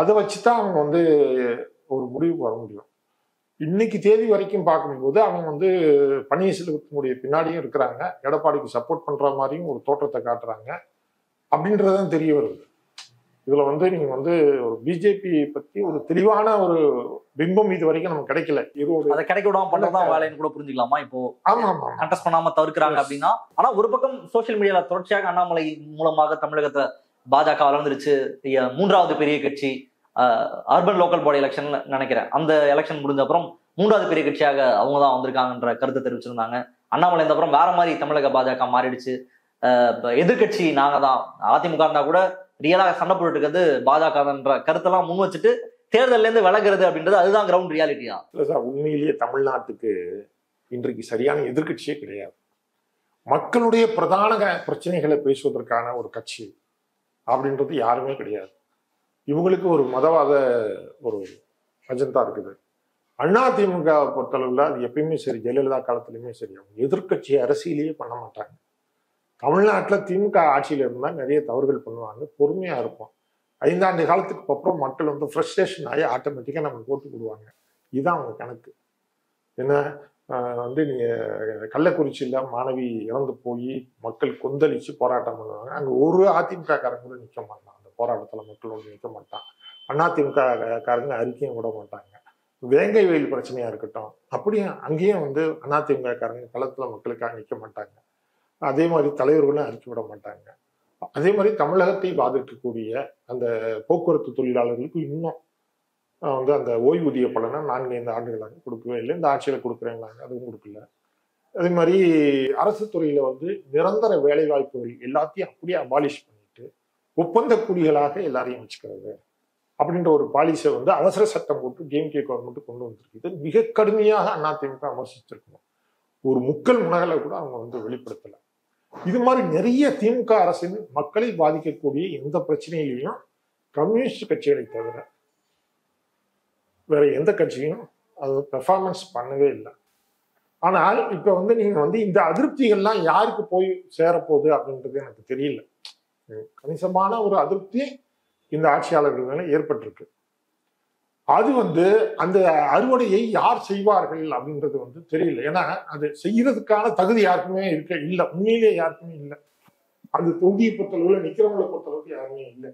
அதை வச்சுதான் அவங்க வந்து ஒரு முடிவுக்கு வர முடியும். இன்னைக்கு தேதி வரைக்கும் பார்க்கும்போது அவங்க வந்து பன்னீர்செல்வத்தினுடைய பின்னாடியும் இருக்கிறாங்க, எடப்பாடிக்கு சப்போர்ட் பண்ற மாதிரியும் ஒரு தோற்றத்தை காட்டுறாங்க அப்படின்றதான் தெரிய வருது. இதுல வந்து நீங்க வந்து ஒரு பிஜேபி பத்தி ஒரு தெளிவான ஒரு பிம்பம் இது வரைக்கும் நமக்கு கிடைக்கல. அதை கிடைக்க விடாம பண்றதுதான் வேலைன்னு கூட புரிஞ்சுக்கலாமா? இப்போ கண்டெஸ்ட் பண்ணாம தவிர்க்கிறாங்க அப்படின்னா. ஆனா ஒரு பக்கம் சோசியல் மீடியால தொடர்ச்சியாக அண்ணாமலை மூலமாக தமிழகத்தை பாஜக வளர்ந்துருச்சு, மூன்றாவது பெரிய கட்சி, அர்பன் லோக்கல் பாடி எலெக்ஷன் நினைக்கிறேன், அந்த எலெக்ஷன் முடிஞ்ச அப்புறம் மூன்றாவது பெரிய கட்சியாக அவங்க தான் வந்திருக்காங்கன்ற கருத்தை தெரிவிச்சிருந்தாங்க. அண்ணாமலை இந்த அப்புறம் வேற மாதிரி தமிழக பாஜக மாறிடுச்சு, எதிர்கட்சி நாங்க தான், அதிமுக இருந்தா கூட ரியலாக சண்டை போட்டு இருக்கிறது பாஜகன்ற கருத்தெல்லாம் முன் வச்சுட்டு தேர்தல இருந்து விலகிறது அப்படின்றது அதுதான் கிரவுண்ட் ரியாலிட்டியா? இல்லை சார், உண்மையிலேயே தமிழ்நாட்டுக்கு இன்றைக்கு சரியான எதிர்கட்சியே கிடையாது. மக்களுடைய பிரதான பிரச்சனைகளை பேசுவதற்கான ஒரு கட்சி அப்படின்றது யாருமே கிடையாது. இவங்களுக்கு ஒரு மதவாத ஒரு அஜெண்டா இருக்குது. அதிமுக பொறுத்தளவில் அது எப்பயுமே சரி, ஜெயலலிதா காலத்திலையுமே சரி, அவங்க எதிர்கட்சி அரசியலையே பண்ண மாட்டாங்க. தமிழ்நாட்டில் திமுக ஆட்சியில் இருந்தால் நிறைய தவறுகள் பண்ணுவாங்க, பொறுமையாக இருக்கும். 5 ஆண்டு காலத்துக்கு அப்புறம் மக்கள் வந்து ஃப்ரஸ்ட்ரேஷன் ஆகி ஆட்டோமேட்டிக்காக நம்ம போட்டு போடுவாங்க. இதுதான் அவங்க கணக்கு. ஏன்னா வந்து நீங்கள் கள்ளக்குறிச்சியில் மாணவி இறந்து போய் மக்கள் கொந்தளித்து போராட்டம் பண்ணுவாங்க. அங்கே ஒரு அதிமுக காரங்க கூட நிற்க மாட்டான், அந்த போராட்டத்தில் மக்களோடு நிற்க மாட்டான். அதிமுக காரங்க அறிக்கையும் விட மாட்டாங்க. வேங்கை வெயில் பிரச்சனையாக இருக்கட்டும், அப்படியே அங்கேயும் வந்து அதிமுக காரங்க களத்தில் மக்களுக்காக நிற்க மாட்டாங்க. அதே மாதிரி தலைவர்களும் அறிக்கை விட மாட்டாங்க. அதே மாதிரி தமிழகத்தை பாதிக்கக்கூடிய அந்த போக்குவரத்து தொழிலாளர்களுக்கு இன்னும் வந்து அந்த ஓய்வூதிய பலனை 4-5 ஆண்டுகளாக கொடுக்கவே இல்லை. இந்த ஆட்சியில் கொடுக்குறேங்களாங்க, அதுவும் கொடுக்கல. அதே மாதிரி அரசு துறையில் வந்து நிரந்தர வேலைவாய்ப்புகள் எல்லாத்தையும் அப்படியே அபாலிஷ் பண்ணிட்டு ஒப்பந்த கூலிகளாக எல்லாரையும் வச்சுக்கிறது அப்படின்ற ஒரு பாலிசை வந்து அவசர சட்டம் போட்டு டிஎம்கே கவர்மெண்ட் கொண்டு வந்திருக்கு. மிக கடுமையாக அதிமுக விமர்சிச்சிருக்கணும். ஒரு முக்கல் முனகளை கூட அவங்க வந்து வெளிப்படுத்தலை. இது மாதிரி நிறைய திமுக அரசின் மக்களை பாதிக்கக்கூடிய எந்த பிரச்சனையிலையும் கம்யூனிஸ்ட் கட்சிகளை தவிர வேற எந்த கட்சியும் அது பெர்ஃபார்மன்ஸ் பண்ணவே இல்லை. ஆனால் இப்போ வந்து நீங்கள் வந்து இந்த அதிருப்திகள்லாம் யாருக்கு போய் சேரப்போகுது அப்படின்றது எனக்கு தெரியல. கணிசமான ஒரு அதிருப்தி இந்த ஆட்சியாளர்கள் மேலே ஏற்பட்டிருக்கு. அது வந்து அந்த அறுவடையை யார் செய்வார்கள் அப்படின்றது வந்து தெரியல. ஏன்னா அது செய்யறதுக்கான தகுதி யாருக்குமே இருக்க இல்லை, உண்மையிலேயே யாருக்குமே இல்லை. அந்த தொகுதியை பொறுத்தளவில் நிக்கிறவங்களை பொறுத்தளவுக்கு யாருமே இல்லை.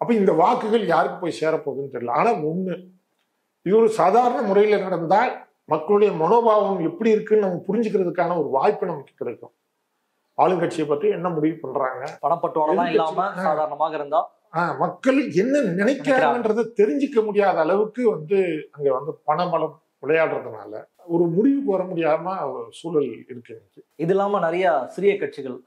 அப்ப இந்த வாக்குகள் யாருக்கு போய் சேரப்போகுதுன்னு தெரியல. ஆனா ஒண்ணு, இது ஒரு சாதாரண முறையில நடந்தால் மக்களுடைய மனோபாவம் எப்படி இருக்குன்னு நம்ம புரிஞ்சுக்கிறதுக்கான ஒரு வாய்ப்பு நமக்கு கிடைக்கும். ஆளுங்கட்சியை பற்றி என்ன முடிவு பண்றாங்க, பணப்பட்டுவாளம் இல்லாம சாதாரணமாக இருந்தா மக்கள் என்ன நினைக்கிறாங்கன்றத தெரிஞ்சிக்க முடியாத அளவுக்கு வந்து அங்க வந்து பணபலம் விளையாடுறதுனால ஒரு முடிவுக்கு வர முடியாம சூழல் இருக்கு. இது இல்லாம நிறைய சிறிய கட்சிகள்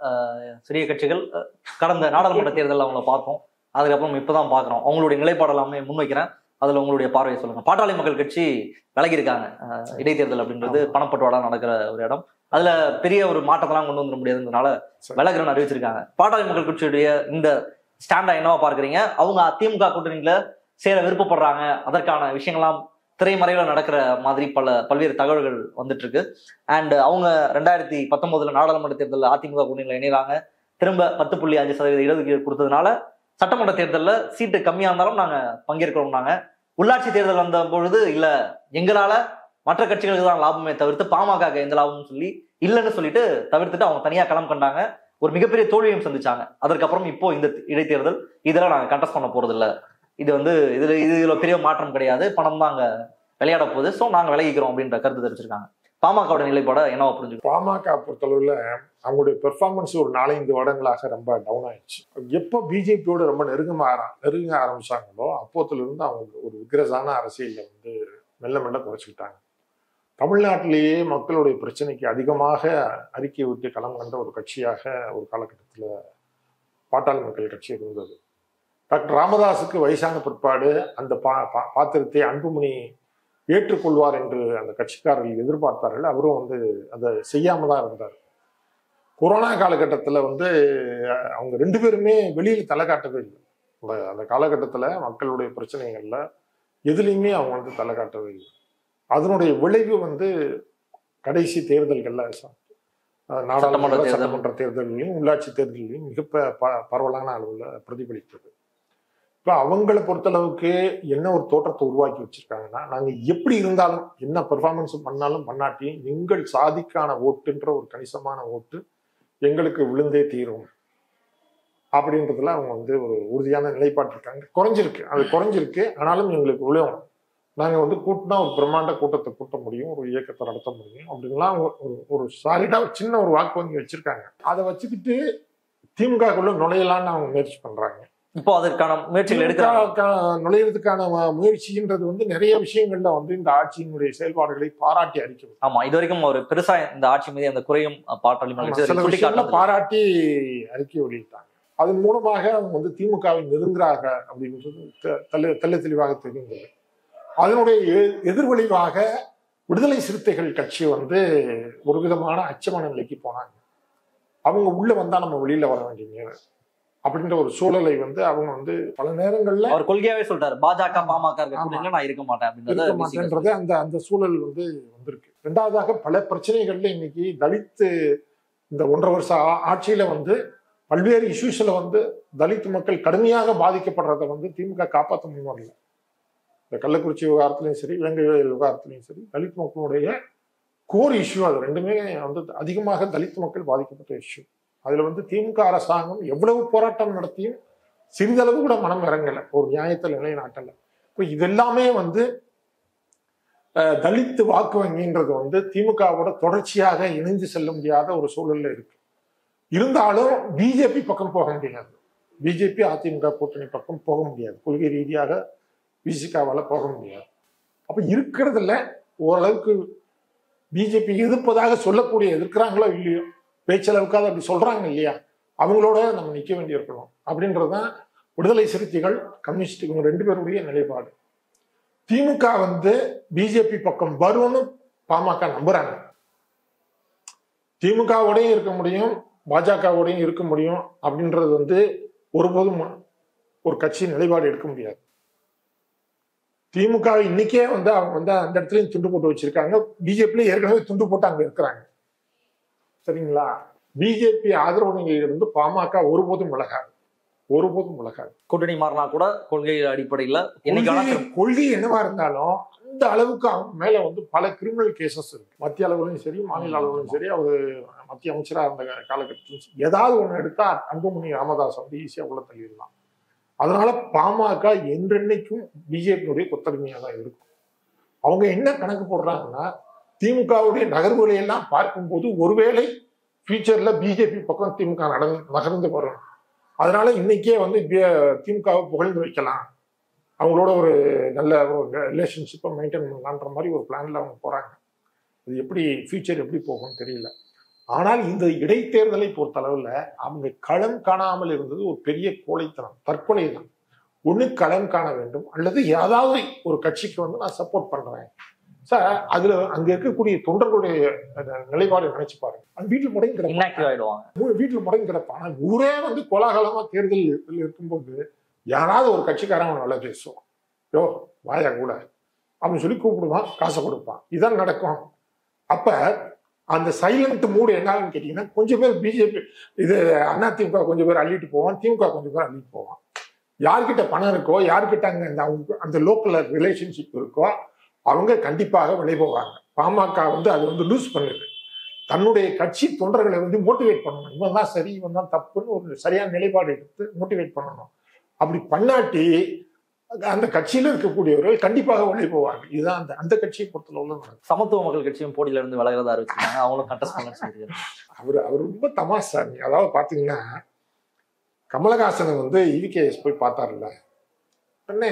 கடந்த நாடாளுமன்ற தேர்தலில் அவங்கள பார்த்தோம், அதுக்கப்புறம் இப்பதான் பாக்குறோம். அவங்களுடைய நிலைப்பாடெல்லாமே முன்வைக்கிறேன், அதுல உங்களுடைய பார்வையை சொல்லுங்க. பாட்டாளி மக்கள் கட்சி விலகி இருக்காங்க. இடைத்தேர்தல் அப்படின்றது பணப்பட்டுவாடா நடக்கிற ஒரு இடம், அதுல பெரிய ஒரு மாற்றத்தெல்லாம் கொண்டு வந்துட முடியாதுனால விலகிறன்னு அறிவிச்சிருக்காங்க. பாட்டாளி மக்கள் கட்சியுடைய இந்த ஸ்டாண்டா என்னவா பார்க்குறீங்க? அவங்க அதிமுக கூட்டணியில சேர விருப்பப்படுறாங்க, அதற்கான விஷயங்கள்லாம் திரைமறைவில் நடக்கிற மாதிரி பல்வேறு தகவல்கள் வந்துட்டு இருக்கு. அண்ட் அவங்க 2019 நாடாளுமன்ற தேர்தலில் அதிமுக கூட்டணியில இணைகிறாங்க. திரும்ப 10.5% இடஒதுக்கீடு கொடுத்ததுனால சட்டமன்ற தேர்தலில் சீட்டு கம்மியா இருந்தாலும் நாங்க பங்கேற்கிறோம்னாங்க. உள்ளாட்சி தேர்தல் வந்த பொழுது இல்ல எங்களால மற்ற கட்சிகளுக்கு தான் லாபமே தவிர்த்து பாமக எந்த லாபம்னு சொல்லி இல்லைன்னு சொல்லிட்டு தவிர்த்துட்டு அவங்க தனியா களம் கண்டாங்க. ஒரு மிகப்பெரிய தோல்வியும் சந்திச்சாங்க. அதற்கப்புறம் இப்போ இந்த இடைத்தேர்தல் இதெல்லாம் நாங்கள் கண்டெஸ்ட் பண்ண போறது இல்லை, இது வந்து இதுல பெரிய மாற்றம் கிடையாது, பணம் தான் அங்கே விளையாட போகுது, ஸோ நாங்கள் விளைவிக்கிறோம் அப்படின்ற கருத்து தெரிவிச்சிருக்காங்க. பாமகவோட நிலைப்பாட என்னவா புரிஞ்சுக்கணும்? பாமக பொறுத்தளவில் அவங்களுடைய பெர்ஃபார்மன்ஸ் ஒரு 4-5 வருடங்களாக ரொம்ப டவுன் ஆயிடுச்சு. எப்போ பிஜேபியோட ரொம்ப நெருங்க ஆரம்பிச்சாங்களோ அப்போத்துல இருந்து அவங்க ஒரு விக்ரஸான அரசியல வந்து மெல்ல மெல்ல குறைச்சிக்கிட்டாங்க. தமிழ்நாட்டிலேயே மக்களுடைய பிரச்சனைக்கு அதிகமாக அறிக்கை விட்டு களம் கண்ட ஒரு கட்சியாக ஒரு காலகட்டத்தில் பாட்டாளி மக்கள் கட்சி இருந்தது. டாக்டர் ராமதாஸுக்கு வயசான பிற்பாடு அந்த பாத்திரத்தை அன்புமணி ஏற்றுக்கொள்வார் என்று அந்த கட்சிக்காரர்கள் எதிர்பார்த்தார்கள். அவரும் வந்து அதை செய்யாம தான் இருந்தார். கொரோனா காலகட்டத்தில் வந்து அவங்க 2 பேருமே வெளியில் தலை காட்டவே இல்லை. அந்த காலகட்டத்தில் மக்களுடைய பிரச்சனைகளில் எதுலேயுமே அவங்க வந்து தலை காட்டவே இல்லை. அதனுடைய விளைவு வந்து கடைசி தேர்தல்கள்ல நாடாளுமன்ற சட்டமன்ற தேர்தல்களையும் உள்ளாட்சி தேர்தல்களையும் மிக பரவலான அளவில் பிரதிபலிக்கிறது. இப்போ அவங்களை பொறுத்தளவுக்கு என்ன ஒரு தோற்றத்தை உருவாக்கி வச்சிருக்காங்கன்னா, நாங்கள் எப்படி இருந்தாலும் என்ன பெர்ஃபார்மன்ஸ் பண்ணாலும் பண்ணாட்டியும் எங்கள் சாதிக்கான ஓட்டுன்ற ஒரு கணிசமான ஓட்டு எங்களுக்கு விழுந்தே தீரும் அப்படின்றதுல அவங்க ஒரு உறுதியான நிலைப்பாட்டு இருக்காங்க. குறைஞ்சிருக்கு, அது குறைஞ்சிருக்கு, ஆனாலும் எங்களுக்கு விழும். நாங்கள் கூட்டினா ஒரு பிரம்மாண்ட கூட்டத்தை கூட்ட முடியும், ஒரு இயக்கத்தை நடத்த முடியும் அப்படின்லாம் ஒரு சாலிடாக சின்ன ஒரு வாக்கு வங்கி வச்சிருக்காங்க. அதை வச்சுக்கிட்டு திமுகக்குள்ள நுழையலான்னு அவங்க முயற்சி பண்றாங்க. இப்போ அதற்கான முயற்சிகள் எடுக்கிறாங்க. நுழையிறதுக்கான முயற்சின்றது நிறைய விஷயங்கள்ல இந்த ஆட்சியினுடைய செயல்பாடுகளை பாராட்டி அறிக்கிறது. ஆமா, இது வரைக்கும் ஒரு பெருசா இந்த ஆட்சி மீது அந்த குறையும் பாராட்டி அறிக்கை வெளியிட்டாங்க. அதன் மூலமாக அவங்க திமுகவை நெருங்குறாங்க அப்படின்றது தெல்ல தெளிவாக தெரிகிறது. அதனுடைய எதிர்விளைவாக விடுதலை சிறுத்தைகள் கட்சி ஒரு விதமான அச்சமான நிலைக்கு போனாங்க. அவங்க உள்ள வந்தா நம்ம வெளியில வர வேண்டிய அப்படின்ற ஒரு சூழலை அவங்க பல நேரங்கள்ல அவர் கொள்கையாவே சொல்றாரு, பாஜக பாமக நான் இருக்க மாட்டேன்ன்றது அந்த சூழல் வந்திருக்கு. ரெண்டாவதாக பல பிரச்சனைகள்ல இன்னைக்கு தலித்து இந்த 1.5 வருஷ ஆட்சியில பல்வேறு இஷ்யூஸ்ல தலித்து மக்கள் கடுமையாக பாதிக்கப்படுறத திமுக காப்பாற்ற முடியல. இந்த கள்ளக்குறிச்சி விவகாரத்துலையும் சரி, இலங்கை விவகாரத்துலையும் சரி, தலித் மக்களுடைய கோர் இஷ்யூ அது ரெண்டுமே அதிகமாக தலித் மக்கள் பாதிக்கப்பட்ட இஷ்யூ. அதில் திமுக அரசாங்கம் எவ்வளவு போராட்டம் நடத்தியும் சிறிதளவு கூட மனம் இறங்கலை, ஒரு நியாயத்தில் நிலைநாட்டலை. இப்போ இதெல்லாமே தலித்து வாக்கு வங்கின்றது திமுகவோட தொடர்ச்சியாக இணைந்து செல்ல முடியாத ஒரு சூழலில் இருக்கு. இருந்தாலும் பிஜேபி பக்கம் போக முடியாது, பிஜேபி அதிமுக கூட்டணி பக்கம் போக முடியாது, கொள்கை ரீதியாக பிசிகாவால் போக முடியாது. அப்போ இருக்கிறதுல ஓரளவுக்கு பிஜேபி எதிர்ப்பதாக சொல்லக்கூடிய எதிர்க்கிறாங்களோ இல்லையோ பேச்சளவுக்காக அப்படி சொல்கிறாங்க இல்லையா, அவங்களோட நம்ம நிற்க வேண்டி இருக்கணும் அப்படின்றது தான் விடுதலை சிறுத்தைகள் கம்யூனிஸ்ட் இவங்க 2 பேருடைய நிலைப்பாடு. திமுக பிஜேபி பக்கம் வரும்னு பாமக நம்புறாங்க. திமுகவோடையும் இருக்க முடியும், பாஜகவோடையும் இருக்க முடியும் அப்படின்றது ஒருபோதும் ஒரு கட்சியின் நிலைப்பாடு எடுக்க முடியாது. திமுக இன்னைக்கே அவங்க அந்த இடத்துலையும் துண்டு போட்டு வச்சிருக்காங்க, பிஜேபியில ஏற்கனவே துண்டு போட்டு அங்க இருக்கிறாங்க. சரிங்களா, பிஜேபி ஆதரவுகளிலிருந்து பாமக ஒருபோதும் விலகாது, ஒருபோதும் விலகாது. கூட்டணி மாறினா கூட கொள்கை அடிப்படையில் கொள்கை என்னவா இருந்தாலும் அந்த அளவுக்கு அவங்க மேல பல கிரிமினல் கேசஸ் இருக்கு. மத்திய அளவுலையும் சரி, மாநில அளவுலையும் சரி, அவர் மத்திய அமைச்சராக இருந்த காலகட்டத்திலும் சரி, ஏதாவது ஒன்று எடுத்தா அன்புமணி ராமதாஸ் ஈஸியா உள்ள தள்ளிடலாம். அதனால பாமக என்றென்னைக்கும் பிஜேபியுடைய கொத்தடிமையாக தான் இருக்கும். அவங்க என்ன கணக்கு போடுறாங்கன்னா, திமுகவுடைய நகர்வுகளை எல்லாம் பார்க்கும்போது ஒருவேளை ஃபியூச்சர்ல பிஜேபி பக்கம் திமுக நகர்ந்து வரும், அதனால இன்னைக்கே திமுகவை புகழ்ந்து வைக்கலாம், அவங்களோட ஒரு நல்ல ரிலேஷன்ஷிப்பை மெயின்டைன் பண்ணலான்ற மாதிரி ஒரு பிளான்ல அவங்க போறாங்க. அது எப்படி ஃபியூச்சர் எப்படி போகும்னு தெரியல. ஆனால் இந்த இடைத்தேர்தலை பொறுத்தளவில் அவங்க களம் காணாமல் இருந்தது ஒரு பெரிய கோழைத்தனம், தற்கொலை தான். ஒன்று களம் காண வேண்டும், அல்லது ஏதாவது ஒரு கட்சிக்கு நான் சப்போர்ட் பண்ணுறேன் சார், அதில் அங்கே இருக்கக்கூடிய தொண்டர்களுடைய நிலைப்பாடு நினைச்சு பாருங்க. வீட்டில் முடங்கி கிடப்பாங்க, வீட்டில் முடங்கி கிடப்பாங்க. ஊரே கோலாகலமாக தேர்தல் இருக்கும்போது யாராவது ஒரு கட்சிக்காரன் நல்லா பேசுவான், யோ வாயா கூட அப்படின்னு சொல்லி கூப்பிடுவான், காசை கொடுப்பான். இதான் நடக்கும். அப்போ அந்த சைலண்ட் மூடு என்னாலும் கேட்டீங்கன்னா, கொஞ்சம் பேர் பிஜேபி இது அண்ணா திமுக கொஞ்சம் பேர் அள்ளிட்டு போவான், திமுக கொஞ்சம் பேர் அள்ளிட்டு போவான். யார்கிட்ட பணம் இருக்கோ, யார்கிட்ட அவங்க அந்த லோக்கல் ரிலேஷன்ஷிப் இருக்கோ, அவங்க கண்டிப்பாக விலை போவாங்க. பாமக அது லூஸ் பண்ணுது. தன்னுடைய கட்சி தொண்டர்களை மோட்டிவேட் பண்ணணும், இவன் தான் சரி, இவன் தான் தப்புன்னு ஒரு சரியான நிலைப்பாடு எடுத்து மோட்டிவேட் பண்ணணும். அப்படி பண்ணாட்டி அந்த கட்சியில இருக்கக்கூடியவர்கள் கண்டிப்பாக விலை போவாங்க. இதுதான் அந்த கட்சியை பொறுத்தளவுல. சமத்துவ மக்கள் கட்சியும் போட்டியில இருந்து விலகிறதா இருக்காங்க, அவங்களும் கண்டஸ்ட் பண்ண சொல்லியிருக்காரு. அவர் ரொம்ப தமாசாமி. அதாவது பாத்தீங்கன்னா, கமலஹாசன் இவிகேஎஸ் போய் பார்த்தாருல்ல, உடனே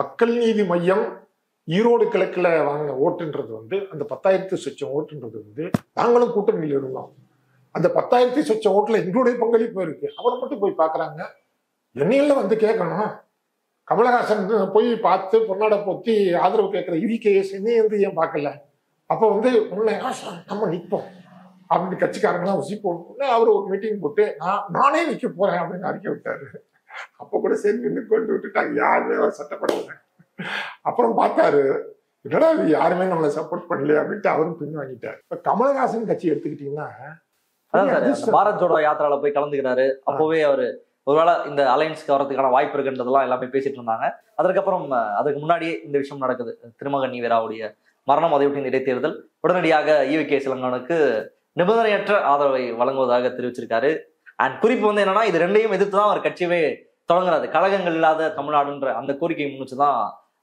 மக்கள் நீதி மையம் ஈரோடு கிழக்குல வாங்கின ஓட்டுன்றது அந்த 10,000 சொச்சம் ஓட்டுன்றது நாங்களும் கூட்டணியில் இருந்தோம், அந்த 10,000 சொச்சம் ஓட்டுல எங்களுடைய பங்களிப்பு இருக்கு. அவரை மட்டும் போய் பாக்குறாங்க, என்னையில கேட்கணும். கமலஹாசன் போய் பார்த்து பொன்னாடை போத்தி ஆதரவு கேட்குற இவிகேஎஸ் என்னையும் ஏன் பார்க்கல, அப்போ உன்னை நம்ம நிற்போம் அப்படின்னு கட்சிக்காரங்களாம் வசிப்போம். அவர் ஒரு மீட்டிங் போட்டு நானே நிற்க போறேன் அப்படின்னு அறிக்கை விட்டாரு. அப்போ கூட சேர்ந்து கொண்டு விட்டுட்டாங்க, யாருமே அவர் சட்டப்படலை. அப்புறம் பார்த்தாரு, என்னடா இது யாருமே நம்மளை சப்போர்ட் பண்ணலையா அப்படின்ட்டு அவரும் பின் வாங்கிட்டார். இப்ப கமலஹாசன் கட்சி எடுத்துக்கிட்டீங்கன்னா பாரத் ஜோடோ யாத்திரால போய் கலந்துக்கிறாரு. அப்பவே அவரு ஒருவேளை இந்த அலையன்ஸ்க்கு வரதுக்கான வாய்ப்பு இருக்குன்றதெல்லாம் எல்லாமே பேசிட்டு இருந்தாங்க. அதற்கப்புறம் அதுக்கு முன்னாடியே இந்த விஷயம் நடக்குது. திருமகன் வேராவுடைய மரணம், அதையொட்டி இந்த இடைத்தேர்தல் உடனடியாக ஈவிகே சிலங்கனுக்கு நிபந்தனையற்ற ஆதரவை வழங்குவதாக தெரிவிச்சிருக்காரு. அண்ட் குறிப்பு வந்து என்னன்னா, இது ரெண்டையும் எதிர்த்துதான் அவர் கட்சியவே தொடங்குறாரு. கழகங்கள் இல்லாத தமிழ்நாடுன்ற அந்த கோரிக்கையை முன்னிச்சுதான்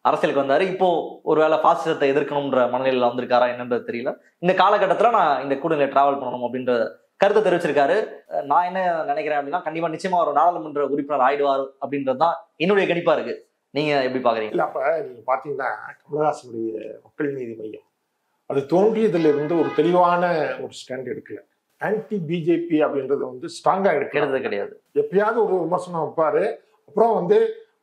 அரசியலுக்கு வந்தாரு. இப்போ ஒருவேளை பாசிசத்தை எதிர்க்கணும்ன்ற மனநிலையில வந்திருக்காரா என்னன்றது தெரியல. இந்த காலகட்டத்துல நான் இந்த கூட்டணியில டிராவல் பண்ணணும் அப்படின்ற கருத்தை தெரிவிச்சிருக்காரு. நான் என்ன நினைக்கிறேன் அப்படின்னா, கண்டிப்பா நிச்சயமா ஒரு நாடாளுமன்ற உறுப்பினர் ஆயிடுவார் அப்படின்றதுதான் என்னுடைய கணிப்பா இருக்கு. நீங்க எப்படி பாக்குறீங்க? இல்ல, அப்ப நீங்க பாத்தீங்கன்னா கமலஹாசனுடைய மக்கள் நீதி மையம் அது தோன்றியதுல இருந்து ஒரு தெளிவான ஒரு ஸ்டாண்ட் எடுக்கல. ஆன்டி பிஜேபி அப்படின்றது வந்து ஸ்ட்ராங்கா எடுக்கிறது கிடையாது. எப்பயாவது ஒரு விமர்சனம் வைப்பாரு. அப்புறம் வந்து